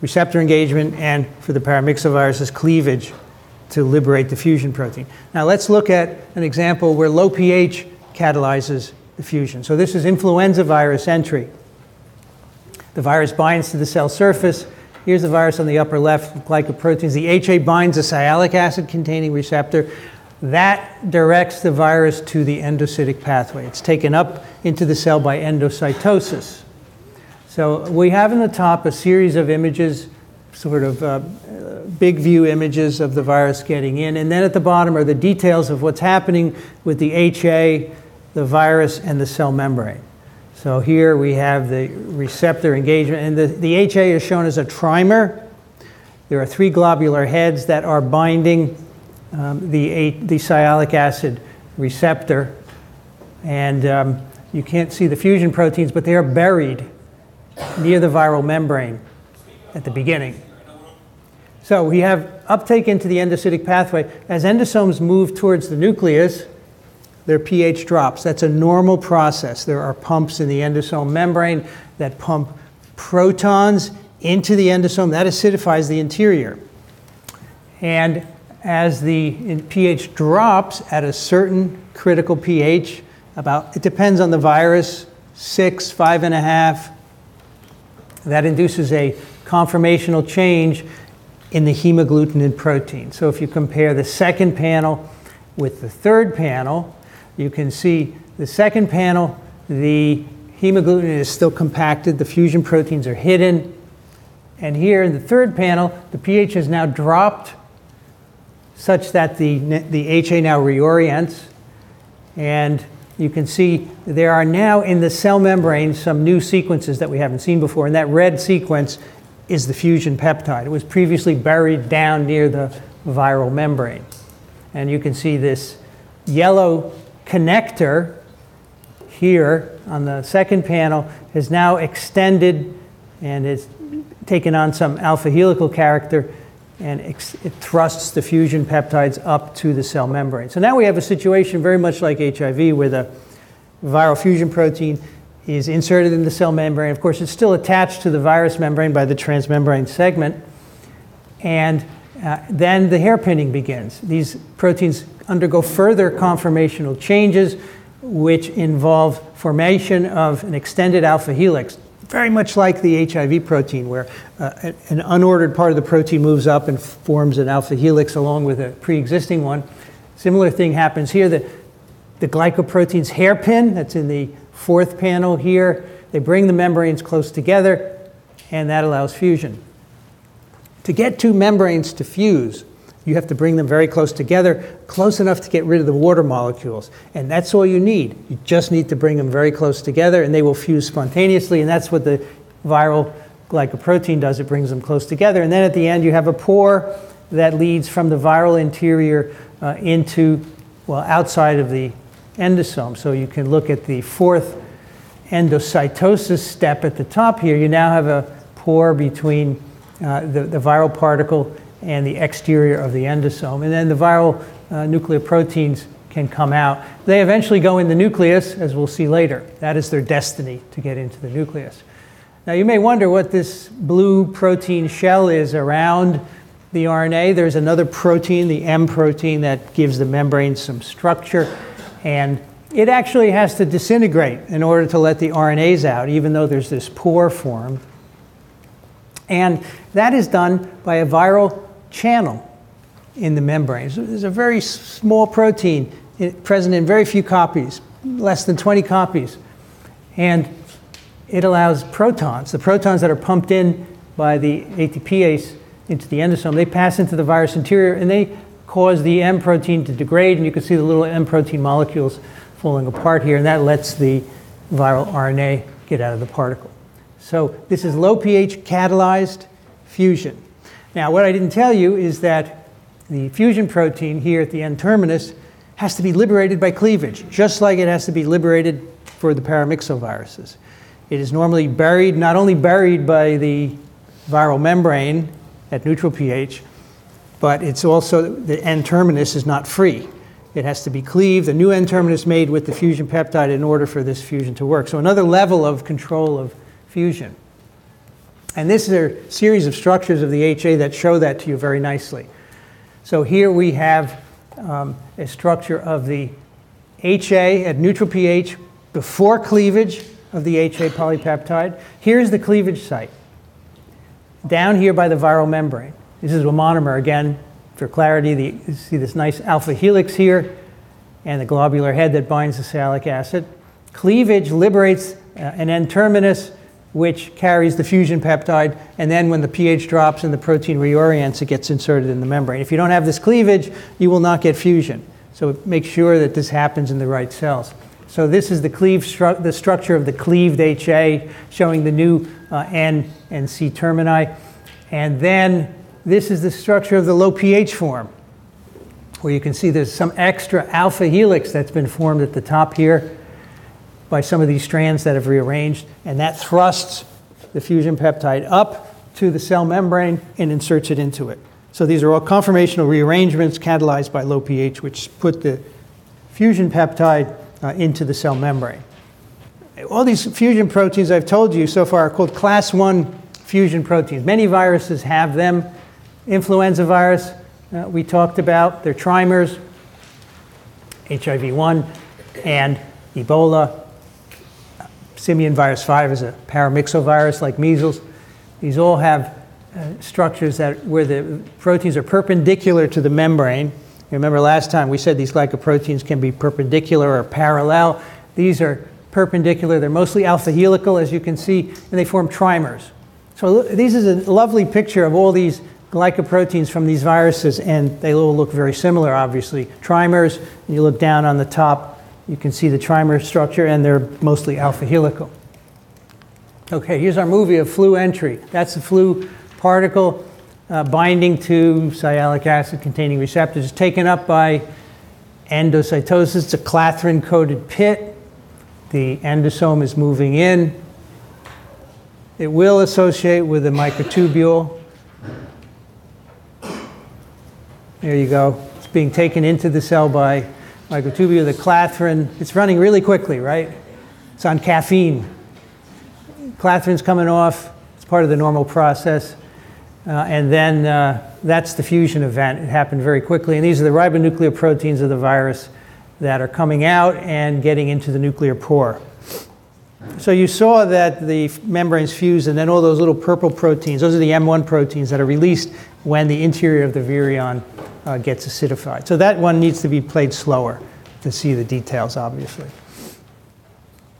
receptor engagement and, for the paramyxoviruses, cleavage to liberate the fusion protein. Now let's look at an example where low pH catalyzes the fusion. So this is influenza virus entry. The virus binds to the cell surface. Here's the virus on the upper left, glycoproteins. The HA binds a sialic acid containing receptor. that directs the virus to the endocytic pathway. It's taken up into the cell by endocytosis. So we have in the top a series of images, sort of big view images of the virus getting in. And then at the bottom are the details of what's happening with the HA, the virus, and the cell membrane. So here we have the receptor engagement. And the HA is shown as a trimer. There are three globular heads that are binding the sialic acid receptor. And you can't see the fusion proteins, but they are buried near the viral membrane at the beginning. So we have uptake into the endocytic pathway. As endosomes move towards the nucleus, their pH drops. That's a normal process. There are pumps in the endosome membrane that pump protons into the endosome. That acidifies the interior. And as the pH drops at a certain critical pH, it depends on the virus, 6, 5.5, that induces a conformational change in the hemagglutinin protein. So if you compare the second panel with the third panel, you can see the second panel, the hemagglutinin is still compacted, the fusion proteins are hidden. And here in the third panel, the pH has now dropped such that the HA now reorients. And you can see there are now in the cell membrane some new sequences that we haven't seen before. And that red sequence is the fusion peptide. It was previously buried down near the viral membrane. And you can see this yellow connector here on the second panel is now extended and it's taken on some alpha helical character, and it thrusts the fusion peptides up to the cell membrane. So now we have a situation very much like HIV, where the viral fusion protein is inserted in the cell membrane. Of course, it's still attached to the virus membrane by the transmembrane segment. And then the hairpinning begins. These proteins undergo further conformational changes, which involve formation of an extended alpha helix, very much like the HIV protein, where an unordered part of the protein moves up and forms an alpha helix along with a pre-existing one. Similar thing happens here. The glycoprotein's hairpin, that's in the fourth panel here, they bring the membranes close together, and that allows fusion. To get two membranes to fuse, you have to bring them very close together, close enough to get rid of the water molecules. And that's all you need. You just need to bring them very close together, and they will fuse spontaneously. And that's what the viral glycoprotein does. It brings them close together. And then at the end, you have a pore that leads from the viral interior outside of the endosome. So you can look at the fourth endocytosis step at the top here. You now have a pore between the viral particle and the exterior of the endosome. And then the viral nuclear proteins can come out. They eventually go in the nucleus, as we'll see later. That is their destiny, to get into the nucleus. Now, you may wonder what this blue protein shell is around the RNA. There's another protein, the M protein, that gives the membrane some structure. And it actually has to disintegrate in order to let the RNAs out, even though there's this pore formed. And that is done by a viral channel in the membrane. So there's a very small protein present in very few copies, less than 20 copies. And it allows protons, the protons that are pumped in by the ATPase into the endosome, they pass into the virus interior and they cause the M protein to degrade. And you can see the little M protein molecules falling apart here. And that lets the viral RNA get out of the particle. So this is low pH catalyzed fusion. Now, what I didn't tell you is that the fusion protein here at the N-terminus has to be liberated by cleavage, just like it has to be liberated for the paramyxoviruses. It is normally buried, not only buried by the viral membrane at neutral pH, but it's also the N-terminus is not free. It has to be cleaved. A new N-terminus made with the fusion peptide in order for this fusion to work. So another level of control of fusion. And this is a series of structures of the HA that show that to you very nicely. So here we have a structure of the HA at neutral pH before cleavage of the HA polypeptide. Here's the cleavage site, down here by the viral membrane. This is a monomer again, For clarity, you see this nice alpha helix here and the globular head that binds the sialic acid. Cleavage liberates an N-terminus, which carries the fusion peptide, and then when the pH drops and the protein reorients, it gets inserted in the membrane. If you don't have this cleavage, you will not get fusion. So make sure that this happens in the right cells. So this is the structure of the cleaved HA, showing the new N and C termini. And then this is the structure of the low pH form, where you can see there's some extra alpha helix that's been formed at the top here by some of these strands that have rearranged, and that thrusts the fusion peptide up to the cell membrane and inserts it into it. So these are all conformational rearrangements catalyzed by low pH, which put the fusion peptide into the cell membrane. All these fusion proteins I've told you so far are called class 1 fusion proteins. Many viruses have them. Influenza virus, we talked about, they're trimers, HIV-1, and Ebola. Simian virus 5 is a paramyxovirus like measles. These all have structures where the proteins are perpendicular to the membrane. You remember last time we said these glycoproteins can be perpendicular or parallel. These are perpendicular. They're mostly alpha helical, as you can see, and they form trimers. So this is a lovely picture of all these glycoproteins from these viruses, and they all look very similar, obviously. Trimers, and you look down on the top, you can see the trimer structure, and they're mostly alpha helical. Okay, here's our movie of flu entry. That's the flu particle binding to sialic acid-containing receptors. It's taken up by endocytosis. It's a clathrin-coated pit. The endosome is moving in. It will associate with a microtubule. There you go. It's being taken into the cell by microtubule, the clathrin. It's running really quickly, right? It's on caffeine. Clathrin's coming off. It's part of the normal process. And then that's the fusion event. It happened very quickly. And these are the ribonuclear proteins of the virus that are coming out and getting into the nuclear pore. So you saw that the membranes fuse, and then all those little purple proteins, those are the M1 proteins that are released when the interior of the virion gets acidified. So that one needs to be played slower to see the details, obviously.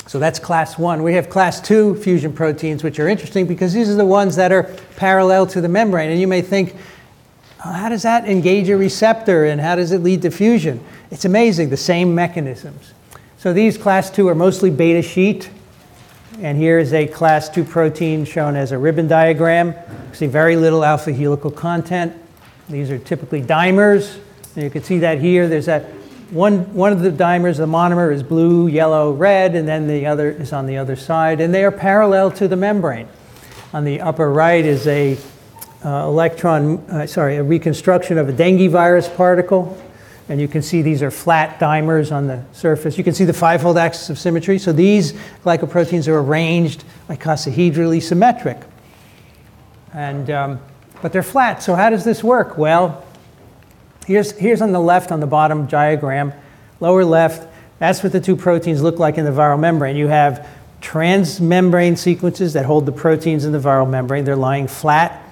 So that's class 1. We have class 2 fusion proteins, which are interesting because these are the ones that are parallel to the membrane. And you may think, oh, how does that engage a receptor and how does it lead to fusion? It's amazing, the same mechanisms. So these class 2 are mostly beta sheet. And here is a class 2 protein shown as a ribbon diagram. You see very little alpha helical content. These are typically dimers, and you can see that here. There's that one of the dimers, the monomer, is blue, yellow, red, and then the other is on the other side, and they are parallel to the membrane. On the upper right is a a reconstruction of a dengue virus particle, and you can see these are flat dimers on the surface. You can see the 5-fold axis of symmetry. So these glycoproteins are arranged icosahedraly symmetric, and but they're flat. So how does this work? Well, here's on the left, on the bottom diagram, lower left, that's what the 2 proteins look like in the viral membrane. You have transmembrane sequences that hold the proteins in the viral membrane. They're lying flat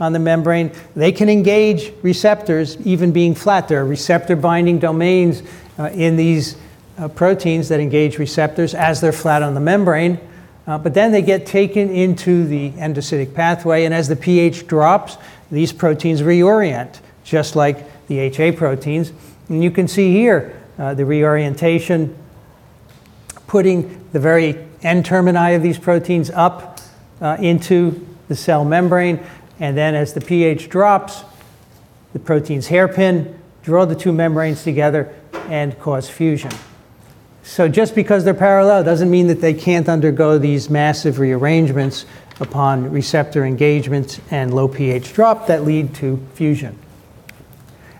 on the membrane. They can engage receptors even being flat. There are receptor binding domains in these proteins that engage receptors as they're flat on the membrane. But then they get taken into the endocytic pathway, and as the pH drops, these proteins reorient, just like the HA proteins. And you can see here the reorientation, putting the very N-termini of these proteins up into the cell membrane, and then as the pH drops, the proteins hairpin, draw the 2 membranes together, and cause fusion. So just because they're parallel doesn't mean that they can't undergo these massive rearrangements upon receptor engagement and low pH drop that lead to fusion.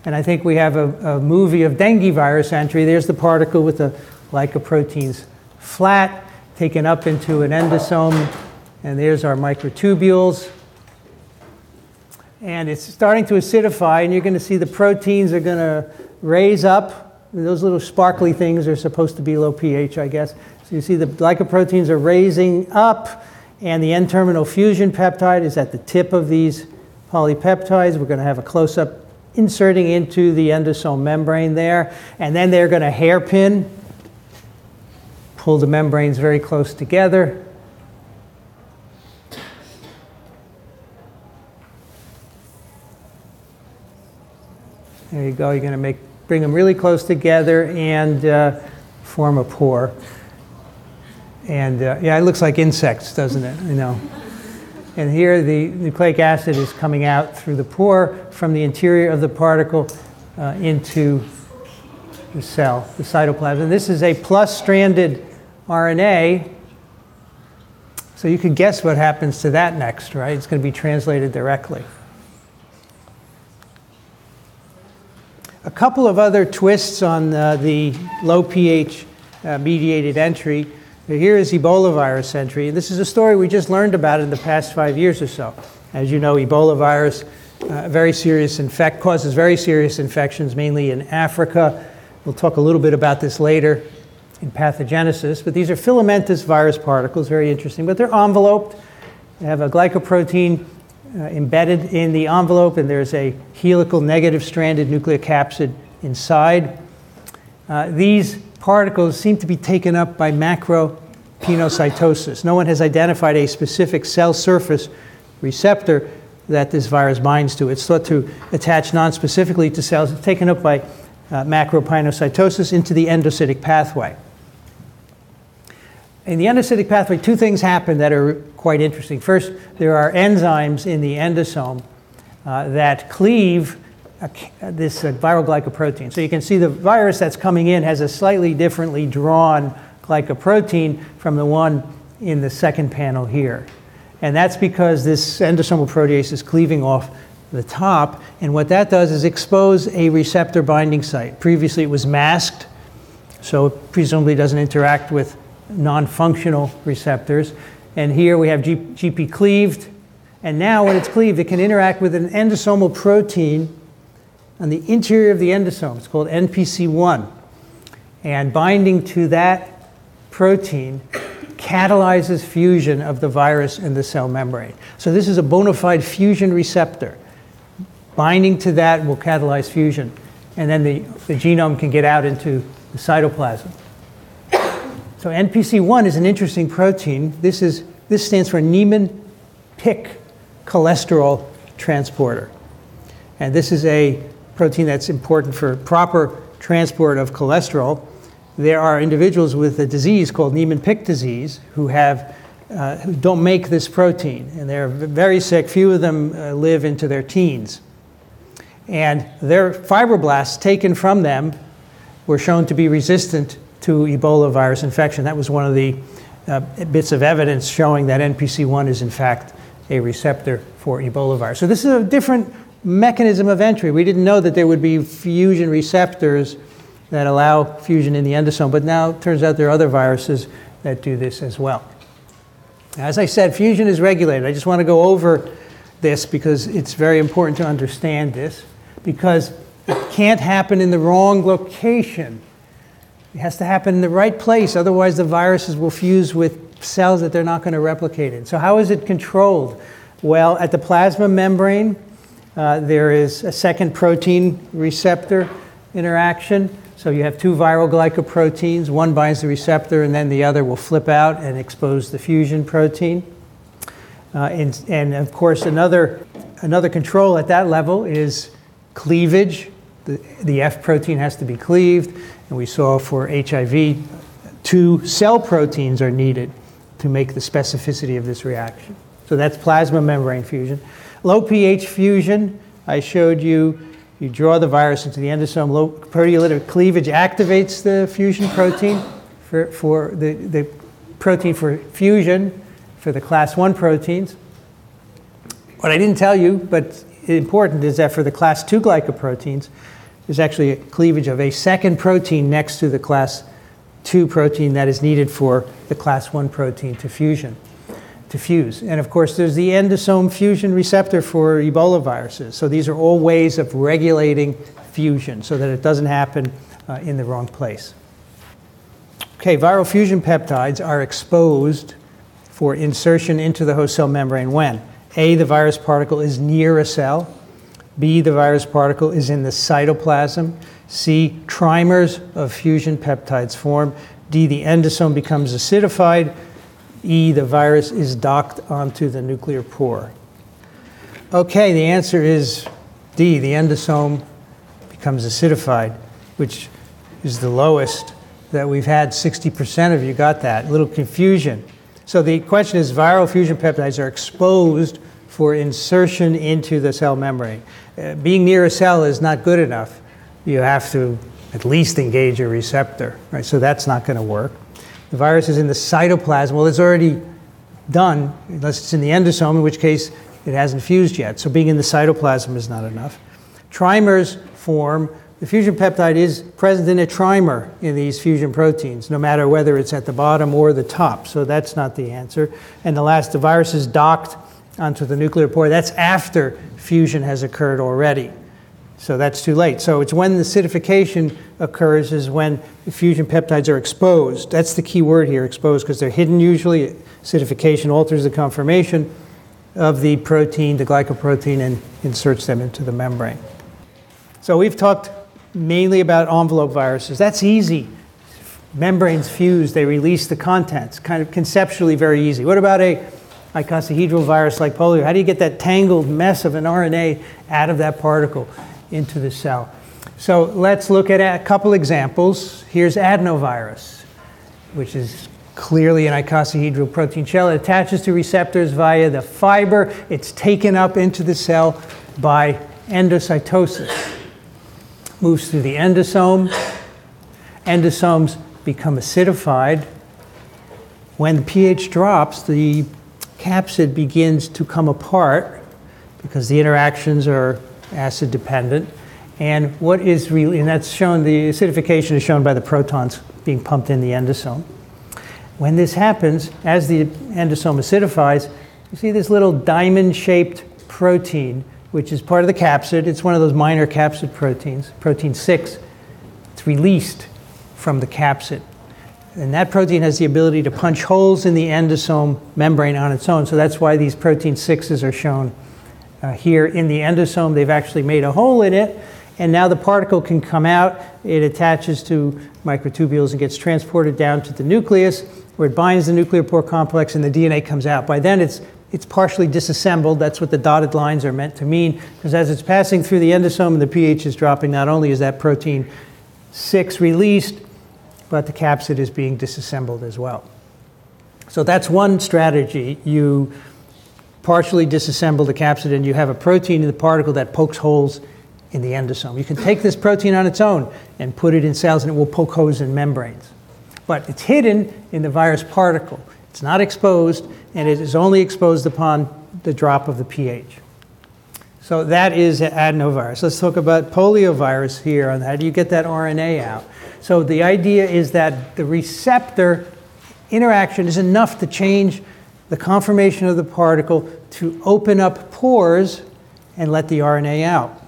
And I think we have a movie of dengue virus entry. There's the particle with the glycoproteins flat, taken up into an endosome. And there's our microtubules. And it's starting to acidify, and you're going to see the proteins are going to raise up. Those little sparkly things are supposed to be low pH, I guess. So you see the glycoproteins are raising up, and the N-terminal fusion peptide is at the tip of these polypeptides. We're going to have a close-up inserting into the endosome membrane there, and then they're going to hairpin, pull the membranes very close together. There you go. You're going to bring them really close together and form a pore. And yeah, it looks like insects, doesn't it? You know. And here the nucleic acid is coming out through the pore from the interior of the particle into the cell, the cytoplasm. And this is a plus-stranded RNA. So you could guess what happens to that next, right? It's going to be translated directly. A couple of other twists on the low pH mediated entry. Here is Ebola virus entry. This is a story we just learned about in the past 5 years or so. As you know, Ebola virus causes very serious infections, mainly in Africa. We'll talk a little bit about this later in pathogenesis. But these are filamentous virus particles, very interesting. But they're enveloped. They have a glycoprotein embedded in the envelope, and there's a helical negative-stranded nucleocapsid inside. These particles seem to be taken up by macropinocytosis. No one has identified a specific cell surface receptor that this virus binds to. It's thought to attach non-specifically to cells. It's taken up by macropinocytosis into the endocytic pathway. In the endocytic pathway, two things happen that are quite interesting. First, there are enzymes in the endosome that cleave this viral glycoprotein. So you can see the virus that's coming in has a slightly differently drawn glycoprotein from the one in the second panel here. And that's because this endosomal protease is cleaving off the top. And what that does is expose a receptor binding site. Previously it was masked, so it presumably doesn't interact with non-functional receptors. And here we have GP cleaved. And now when it's cleaved, it can interact with an endosomal protein on the interior of the endosome. It's called NPC1. And binding to that protein catalyzes fusion of the virus and the cell membrane. So this is a bona fide fusion receptor. Binding to that will catalyze fusion. And then the genome can get out into the cytoplasm. So NPC1 is an interesting protein. This stands for Niemann-Pick cholesterol transporter. And this is a protein that's important for proper transport of cholesterol. There are individuals with a disease called Niemann-Pick disease who don't make this protein. And they're very sick. Few of them live into their teens. And their fibroblasts taken from them were shown to be resistant to Ebola virus infection. That was one of the bits of evidence showing that NPC1 is in fact a receptor for Ebola virus. So this is a different mechanism of entry. We didn't know that there would be fusion receptors that allow fusion in the endosome, but now it turns out there are other viruses that do this as well. As I said, fusion is regulated. I just want to go over this because it's very important to understand this, because it can't happen in the wrong location. It has to happen in the right place, otherwise the viruses will fuse with cells that they're not going to replicate in. So how is it controlled? Well, at the plasma membrane, there is a second protein receptor interaction. So you have two viral glycoproteins. One binds the receptor, and then the other will flip out and expose the fusion protein. And of course, another control at that level is cleavage. The F protein has to be cleaved. And we saw for HIV, two cell proteins are needed to make the specificity of this reaction. So that's plasma membrane fusion. Low pH fusion, I showed you, you draw the virus into the endosome. Low proteolytic cleavage activates the fusion protein for the protein for fusion for the class 1 proteins. What I didn't tell you, but important, is that for the class 2 glycoproteins, there's actually a cleavage of a second protein next to the class 2 protein that is needed for the class 1 protein to fuse. And of course, there's the endosome fusion receptor for Ebola viruses. So these are all ways of regulating fusion so that it doesn't happen in the wrong place. Okay, viral fusion peptides are exposed for insertion into the host cell membrane when A, the virus particle is near a cell, B, the virus particle is in the cytoplasm. C, trimers of fusion peptides form. D, the endosome becomes acidified. E, the virus is docked onto the nuclear pore. Okay, the answer is D, the endosome becomes acidified, which is the lowest that we've had. 60% of you got that. A little confusion. So the question is, viral fusion peptides are exposed for insertion into the cell membrane. Being near a cell is not good enough. You have to at least engage a receptor, right? So that's not going to work. The virus is in the cytoplasm. Well, it's already done, unless it's in the endosome, in which case it hasn't fused yet. So being in the cytoplasm is not enough. Trimers form. The fusion peptide is present in a trimer in these fusion proteins, no matter whether it's at the bottom or the top. So that's not the answer. And the last, the virus is docked onto the nuclear pore. That's after fusion has occurred already. So that's too late. So it's when the acidification occurs is when the fusion peptides are exposed. That's the key word here, exposed, because they're hidden usually. Acidification alters the conformation of the protein, the glycoprotein, and inserts them into the membrane. So we've talked mainly about envelope viruses. That's easy. Membranes fuse, they release the contents. Kind of conceptually very easy. What about a icosahedral virus like polio? How do you get that tangled mess of an RNA out of that particle into the cell? So let's look at a couple examples. Here's adenovirus, which is clearly an icosahedral protein shell. It attaches to receptors via the fiber. It's taken up into the cell by endocytosis. Moves through the endosome. Endosomes become acidified. When the pH drops, the capsid begins to come apart because the interactions are acid dependent. And what is really, and that's shown, the acidification is shown by the protons being pumped in the endosome. When this happens, as the endosome acidifies, you see this little diamond-shaped protein, which is part of the capsid. It's one of those minor capsid proteins, protein 6. It's released from the capsid. And that protein has the ability to punch holes in the endosome membrane on its own. So that's why these protein 6s are shown here in the endosome. They've actually made a hole in it. And now the particle can come out. It attaches to microtubules and gets transported down to the nucleus, where it binds the nuclear pore complex and the DNA comes out. By then it's partially disassembled. That's what the dotted lines are meant to mean, because as it's passing through the endosome and the pH is dropping, not only is that protein 6 released, but the capsid is being disassembled as well. So that's one strategy. You partially disassemble the capsid and you have a protein in the particle that pokes holes in the endosome. You can take this protein on its own and put it in cells and it will poke holes in membranes. But it's hidden in the virus particle. It's not exposed, and it is only exposed upon the drop of the pH. So that is adenovirus. Let's talk about poliovirus here on how do you get that RNA out. So the idea is that the receptor interaction is enough to change the conformation of the particle to open up pores and let the RNA out.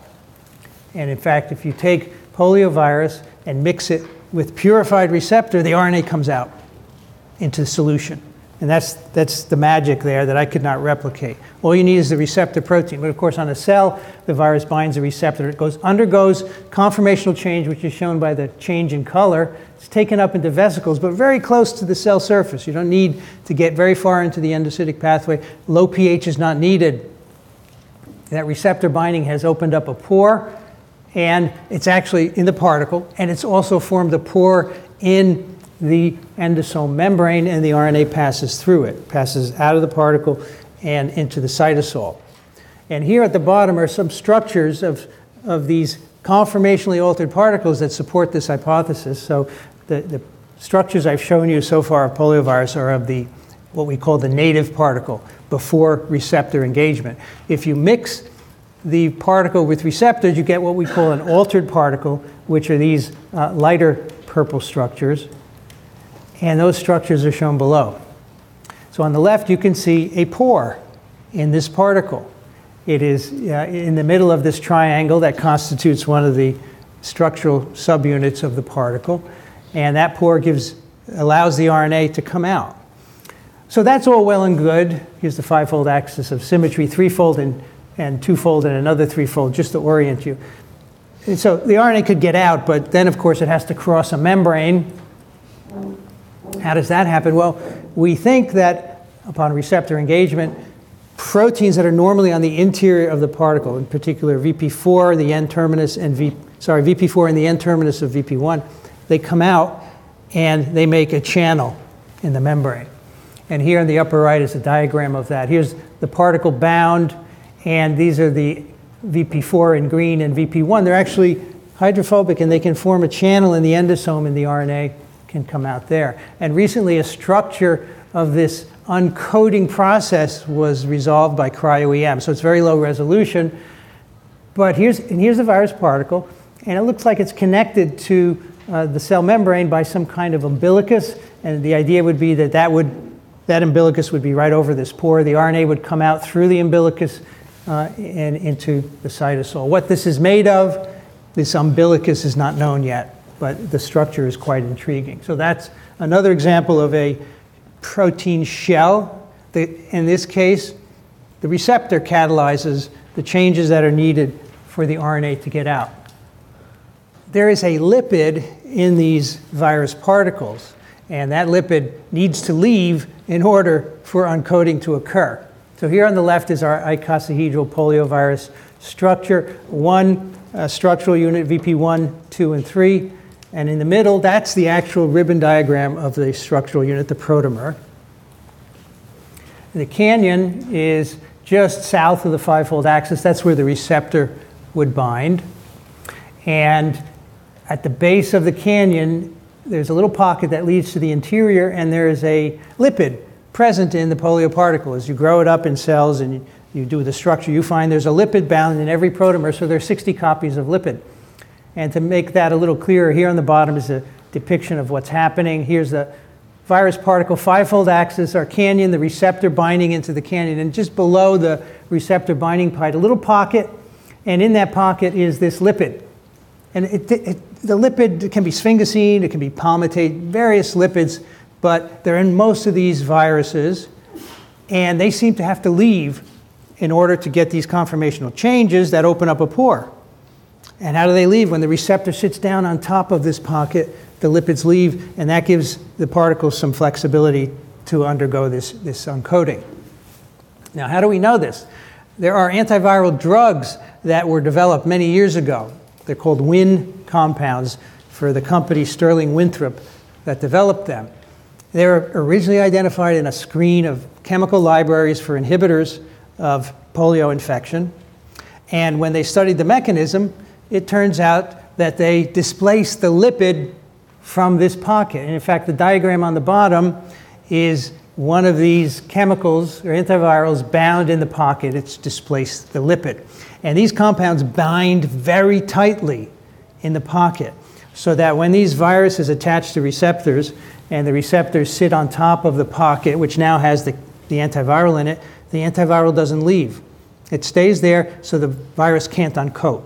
And in fact, if you take poliovirus and mix it with purified receptor, the RNA comes out into solution. And that's the magic there that I could not replicate. All you need is the receptor protein. But of course, on a cell, the virus binds the receptor. It undergoes conformational change, which is shown by the change in color. It's taken up into vesicles, but very close to the cell surface. You don't need to get very far into the endocytic pathway. Low pH is not needed. That receptor binding has opened up a pore, and it's actually in the particle, and it's also formed a pore in the endosome membrane, and the RNA passes through it, passes out of the particle and into the cytosol. And here at the bottom are some structures of these conformationally altered particles that support this hypothesis. So the structures I've shown you so far of poliovirus are of the what we call the native particle before receptor engagement. If you mix the particle with receptors, you get what we call an altered particle, which are these lighter purple structures. And those structures are shown below. So on the left, you can see a pore in this particle. It is in the middle of this triangle that constitutes one of the structural subunits of the particle. And that pore allows the RNA to come out. So that's all well and good. Here's the fivefold axis of symmetry, threefold in and twofold and another threefold, just to orient you. And so the RNA could get out, but then, of course, it has to cross a membrane. How does that happen? Well, we think that upon receptor engagement, proteins that are normally on the interior of the particle, in particular VP4, the N-terminus, and VP4 and the N-terminus of VP1, they come out and they make a channel in the membrane. And here in the upper right is a diagram of that. Here's the particle bound, and these are the VP4 in green and VP1. They're actually hydrophobic, and they can form a channel in the endosome, and the RNA can come out there. And recently, a structure of this uncoating process was resolved by cryo-EM. So it's very low resolution. But here's the virus particle, and it looks like it's connected to the cell membrane by some kind of umbilicus. And the idea would be that that umbilicus would be right over this pore. The RNA would come out through the umbilicus and into the cytosol. What this is made of, this umbilicus, is not known yet, but the structure is quite intriguing. So that's another example of a protein shell. In this case, the receptor catalyzes the changes that are needed for the RNA to get out. There is a lipid in these virus particles, and that lipid needs to leave in order for uncoating to occur. So here on the left is our icosahedral poliovirus structure, one structural unit, VP1, 2, and 3. And in the middle, that's the actual ribbon diagram of the structural unit, the protomer. The canyon is just south of the fivefold axis. That's where the receptor would bind. And at the base of the canyon, there's a little pocket that leads to the interior, and there is a lipid present in the polio particle. As you grow it up in cells and you do the structure, you find there's a lipid bound in every protomer, so there are 60 copies of lipid. And to make that a little clearer, here on the bottom is a depiction of what's happening. Here's the virus particle, fivefold axis, our canyon, the receptor binding into the canyon, and just below the receptor binding site, a little pocket, and in that pocket is this lipid. And the lipid can be sphingosine, it can be palmitate, various lipids, but they're in most of these viruses, and they seem to have to leave in order to get these conformational changes that open up a pore. And how do they leave? When the receptor sits down on top of this pocket, the lipids leave, and that gives the particles some flexibility to undergo this uncoating. Now, how do we know this? There are antiviral drugs that were developed many years ago. They're called WIN compounds for the company Sterling Winthrop that developed them. They were originally identified in a screen of chemical libraries for inhibitors of polio infection. And when they studied the mechanism, it turns out that they displaced the lipid from this pocket. And in fact, the diagram on the bottom is one of these chemicals or antivirals bound in the pocket. It's displaced the lipid. And these compounds bind very tightly in the pocket so that when these viruses attach to receptors and the receptors sit on top of the pocket, which now has the antiviral in it, the antiviral doesn't leave. It stays there so the virus can't uncoat.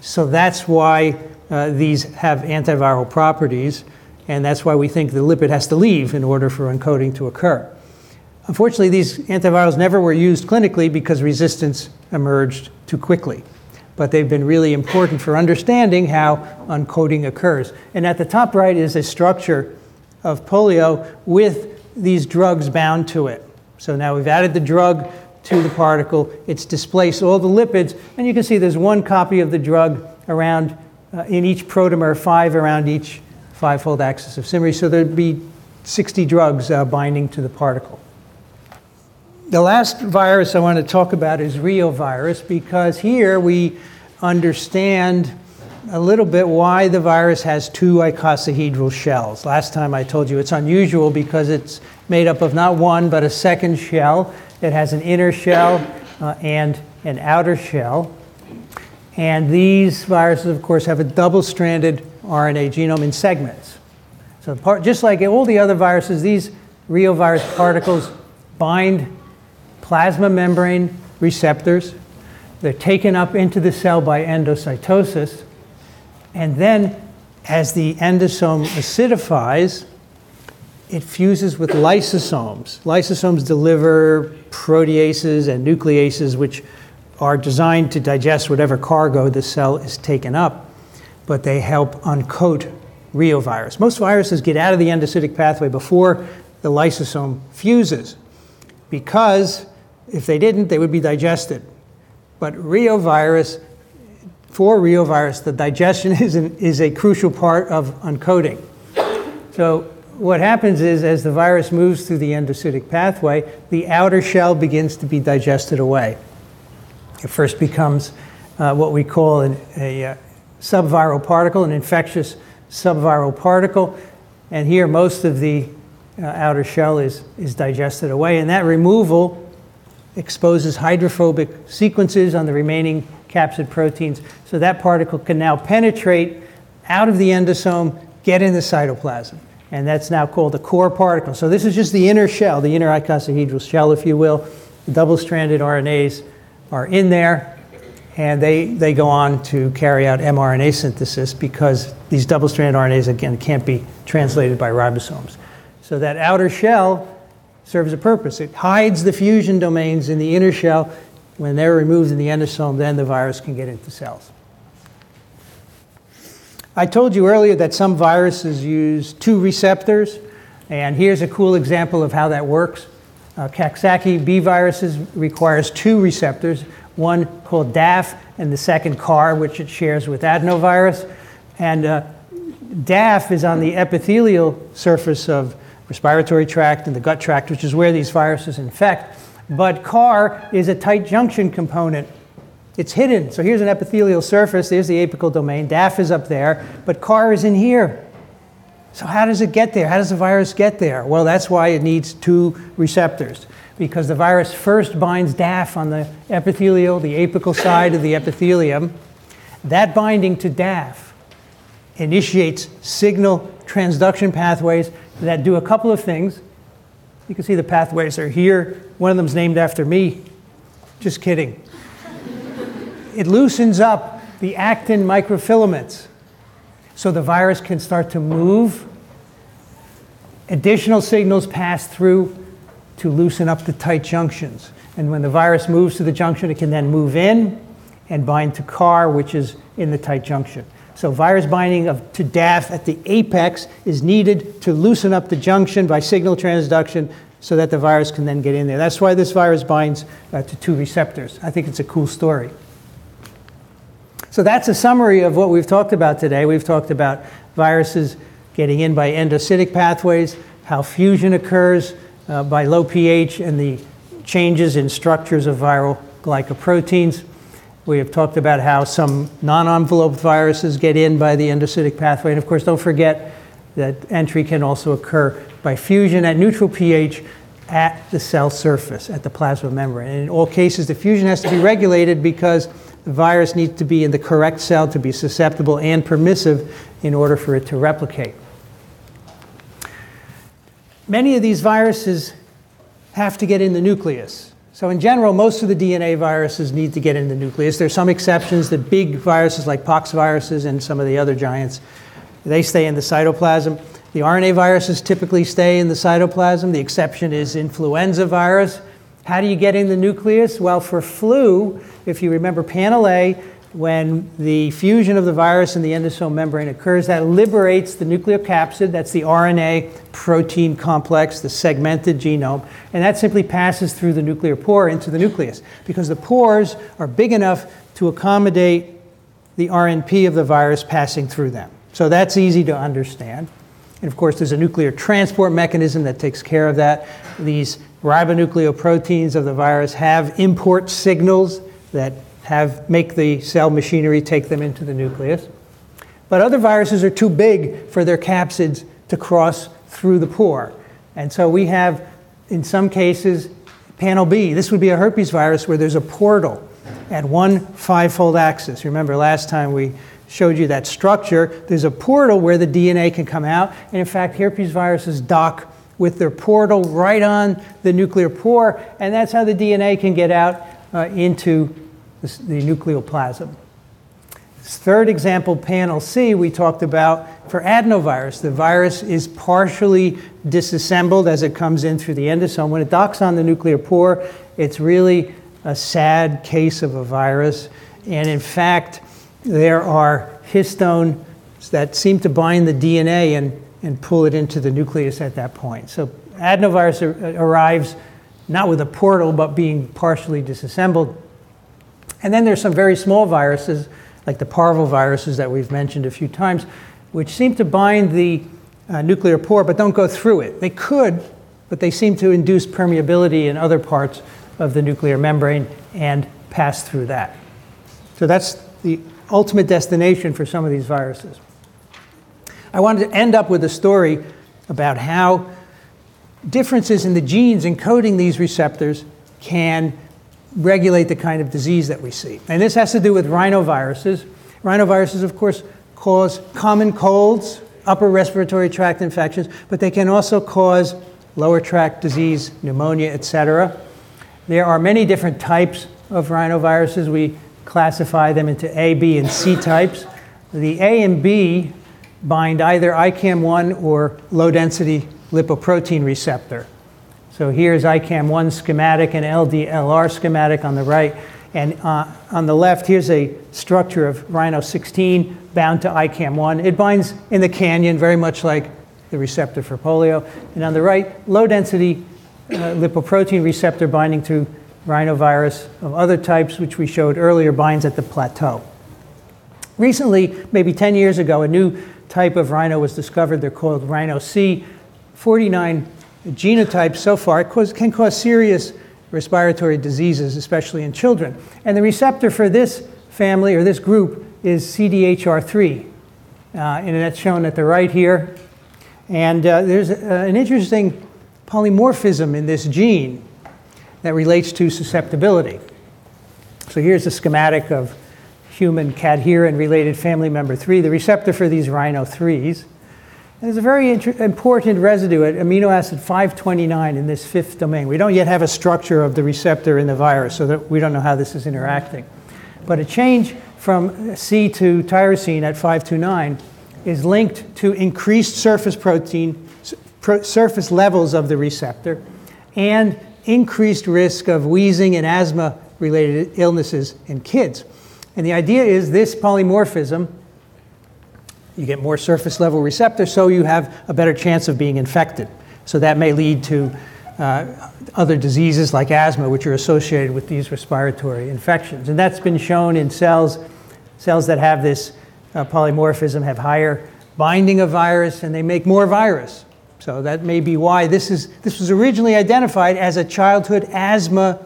So that's why these have antiviral properties, and that's why we think the lipid has to leave in order for uncoating to occur. Unfortunately, these antivirals never were used clinically because resistance emerged too quickly. But they've been really important for understanding how uncoating occurs. And at the top right is a structure of polio with these drugs bound to it. So now we've added the drug to the particle. It's displaced all the lipids. And you can see there's one copy of the drug around in each protomer, 5 around each fivefold axis of symmetry. So there'd be 60 drugs binding to the particle. The last virus I want to talk about is reovirus, because here we understand a little bit why the virus has 2 icosahedral shells. Last time I told you it's unusual because it's made up of not one, but a second shell. It has an inner shell and an outer shell. And these viruses, of course, have a double-stranded RNA genome in segments. So just like all the other viruses, these reovirus particles bind plasma membrane receptors. They're taken up into the cell by endocytosis. And then, as the endosome acidifies, it fuses with lysosomes. Lysosomes deliver proteases and nucleases, which are designed to digest whatever cargo the cell is taken up, but they help uncoat reovirus. Most viruses get out of the endocytic pathway before the lysosome fuses, because if they didn't, they would be digested. But reovirus, for reovirus, the digestion is a crucial part of uncoating. So what happens is, as the virus moves through the endocytic pathway, the outer shell begins to be digested away. It first becomes what we call a subviral particle, an infectious subviral particle. And here, most of the outer shell is digested away. And that removal exposes hydrophobic sequences on the remaining capsid proteins. So that particle can now penetrate out of the endosome, get in the cytoplasm. And that's now called the core particle. So this is just the inner shell, the inner icosahedral shell, if you will. The double-stranded RNAs are in there, and they go on to carry out mRNA synthesis, because these double-stranded RNAs, again, can't be translated by ribosomes. So that outer shell serves a purpose. It hides the fusion domains in the inner shell. When they're removed in the endosome, then the virus can get into cells. I told you earlier that some viruses use two receptors, and here's a cool example of how that works. Coxsackie B viruses requires two receptors, one called DAF and the second CAR, which it shares with adenovirus. And DAF is on the epithelial surface of respiratory tract and the gut tract, which is where these viruses infect. But CAR is a tight junction component. It's hidden. So here's an epithelial surface. There's the apical domain. DAF is up there, but CAR is in here. So how does it get there? How does the virus get there? Well, that's why it needs two receptors, because the virus first binds DAF on the epithelial, the apical side of the epithelium. That binding to DAF initiates signal transduction pathways that do a couple of things. You can see the pathways are here. One of them's named after me. Just kidding. It loosens up the actin microfilaments, so the virus can start to move. Additional signals pass through to loosen up the tight junctions. And when the virus moves to the junction, it can then move in and bind to CAR, which is in the tight junction. So virus binding to DAF at the apex is needed to loosen up the junction by signal transduction, so that the virus can then get in there. That's why this virus binds to two receptors. I think it's a cool story. So that's a summary of what we've talked about today. We've talked about viruses getting in by endocytic pathways, how fusion occurs by low pH and the changes in structures of viral glycoproteins. We have talked about how some non-enveloped viruses get in by the endocytic pathway. And of course, don't forget that entry can also occur by fusion at neutral pH at the cell surface, at the plasma membrane. And in all cases, the fusion has to be regulated, because the virus needs to be in the correct cell to be susceptible and permissive in order for it to replicate. Many of these viruses have to get in the nucleus. So in general, most of the DNA viruses need to get in the nucleus. There are some exceptions. The big viruses like poxviruses and some of the other giants, they stay in the cytoplasm. The RNA viruses typically stay in the cytoplasm. The exception is influenza virus. How do you get in the nucleus? Well, for flu, if you remember panel A, when the fusion of the virus and the endosome membrane occurs, that liberates the nucleocapsid. That's the RNA protein complex, the segmented genome. And that simply passes through the nuclear pore into the nucleus, because the pores are big enough to accommodate the RNP of the virus passing through them. So that's easy to understand. And of course, there's a nuclear transport mechanism that takes care of that. These ribonucleoproteins of the virus have import signals that make the cell machinery take them into the nucleus. But other viruses are too big for their capsids to cross through the pore. And so we have, in some cases, panel B. This would be a herpes virus where there's a portal at 1 5-fold axis. Remember last time we showed you that structure. There's a portal where the DNA can come out. And in fact, herpes viruses dock with their portal right on the nuclear pore. And that's how the DNA can get out into the nucleoplasm. This third example, panel C, we talked about for adenovirus. The virus is partially disassembled as it comes in through the endosome. When it docks on the nuclear pore, it's really a sad case of a virus. And in fact, there are histones that seem to bind the DNA and pull it into the nucleus at that point. So adenovirus arrives not with a portal, but being partially disassembled. And then there's some very small viruses, like the parvoviruses that we've mentioned a few times, which seem to bind the nuclear pore, but don't go through it. They could, but they seem to induce permeability in other parts of the nuclear membrane and pass through that. So that's the ultimate destination for some of these viruses. I wanted to end up with a story about how differences in the genes encoding these receptors can regulate the kind of disease that we see. And this has to do with rhinoviruses. Rhinoviruses, of course, cause common colds, upper respiratory tract infections, but they can also cause lower tract disease, pneumonia, etc. There are many different types of rhinoviruses. We classify them into A, B, and C types. The A and B bind either ICAM-1 or low-density lipoprotein receptor. So here's ICAM-1 schematic and LDLR schematic on the right. And on the left, here's a structure of Rhino-16 bound to ICAM-1. It binds in the canyon, very much like the receptor for polio. And on the right, low-density lipoprotein receptor binding to rhinovirus of other types, which we showed earlier, binds at the plateau. Recently, maybe 10 years ago, a new type of rhino was discovered. They're called Rhino-C. 49 genotypes so far. It can cause serious respiratory diseases, especially in children. And the receptor for this family or this group is CDHR3. And that's shown at the right here. And there's an interesting polymorphism in this gene that relates to susceptibility. So here's a schematic of human cadherin related family member 3, the receptor for these rhino-3s. There's a very important residue at amino acid 529 in this 5th domain. We don't yet have a structure of the receptor in the virus, so that we don't know how this is interacting. But a change from C to tyrosine at 529 is linked to increased surface protein, surface levels of the receptor, and increased risk of wheezing and asthma-related illnesses in kids. And the idea is this polymorphism, you get more surface level receptors, so you have a better chance of being infected. So that may lead to other diseases like asthma, which are associated with these respiratory infections. And that's been shown in cells. Cells that have this polymorphism have higher binding of virus, and they make more virus. So that may be why this was originally identified as a childhood asthma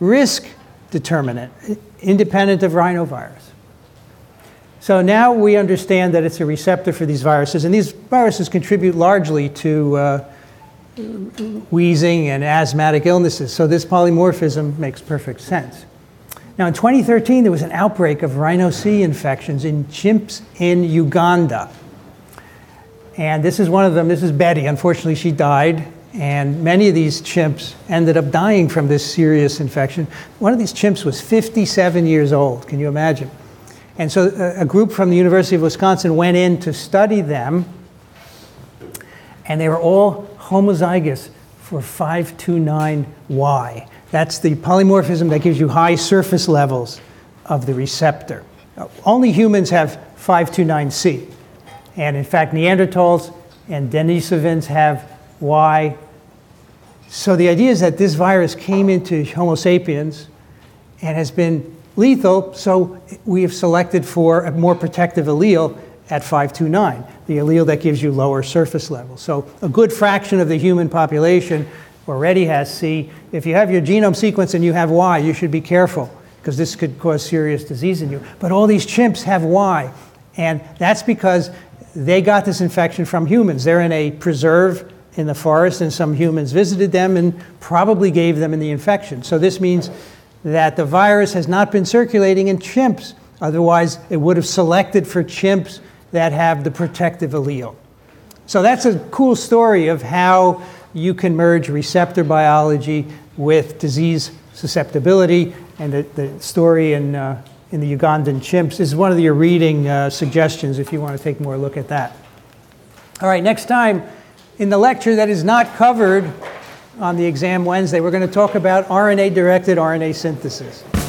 risk determinant, independent of rhinovirus. So now we understand that it's a receptor for these viruses, and these viruses contribute largely to wheezing and asthmatic illnesses. So this polymorphism makes perfect sense. Now in 2013, there was an outbreak of Rhino-C infections in chimps in Uganda. And this is one of them. This is Betty. Unfortunately, she died. And many of these chimps ended up dying from this serious infection. One of these chimps was 57 years old. Can you imagine? And so a group from the University of Wisconsin went in to study them. And they were all homozygous for 529Y. That's the polymorphism that gives you high surface levels of the receptor. Only humans have 529C. And in fact, Neanderthals and Denisovans have Y. So the idea is that this virus came into Homo sapiens and has been lethal, so we have selected for a more protective allele at 529, the allele that gives you lower surface levels. So a good fraction of the human population already has C. If you have your genome sequence and you have Y, you should be careful, because this could cause serious disease in you. But all these chimps have Y. And that's because they got this infection from humans. They're in a preserve in the forest, and some humans visited them and probably gave them the infection. So this means that the virus has not been circulating in chimps. Otherwise, it would have selected for chimps that have the protective allele. So that's a cool story of how you can merge receptor biology with disease susceptibility. And the story in the Ugandan chimps. This is one of your reading suggestions if you want to take more look at that. All right, next time in the lecture that is not covered on the exam Wednesday. We're going to talk about RNA-directed RNA synthesis.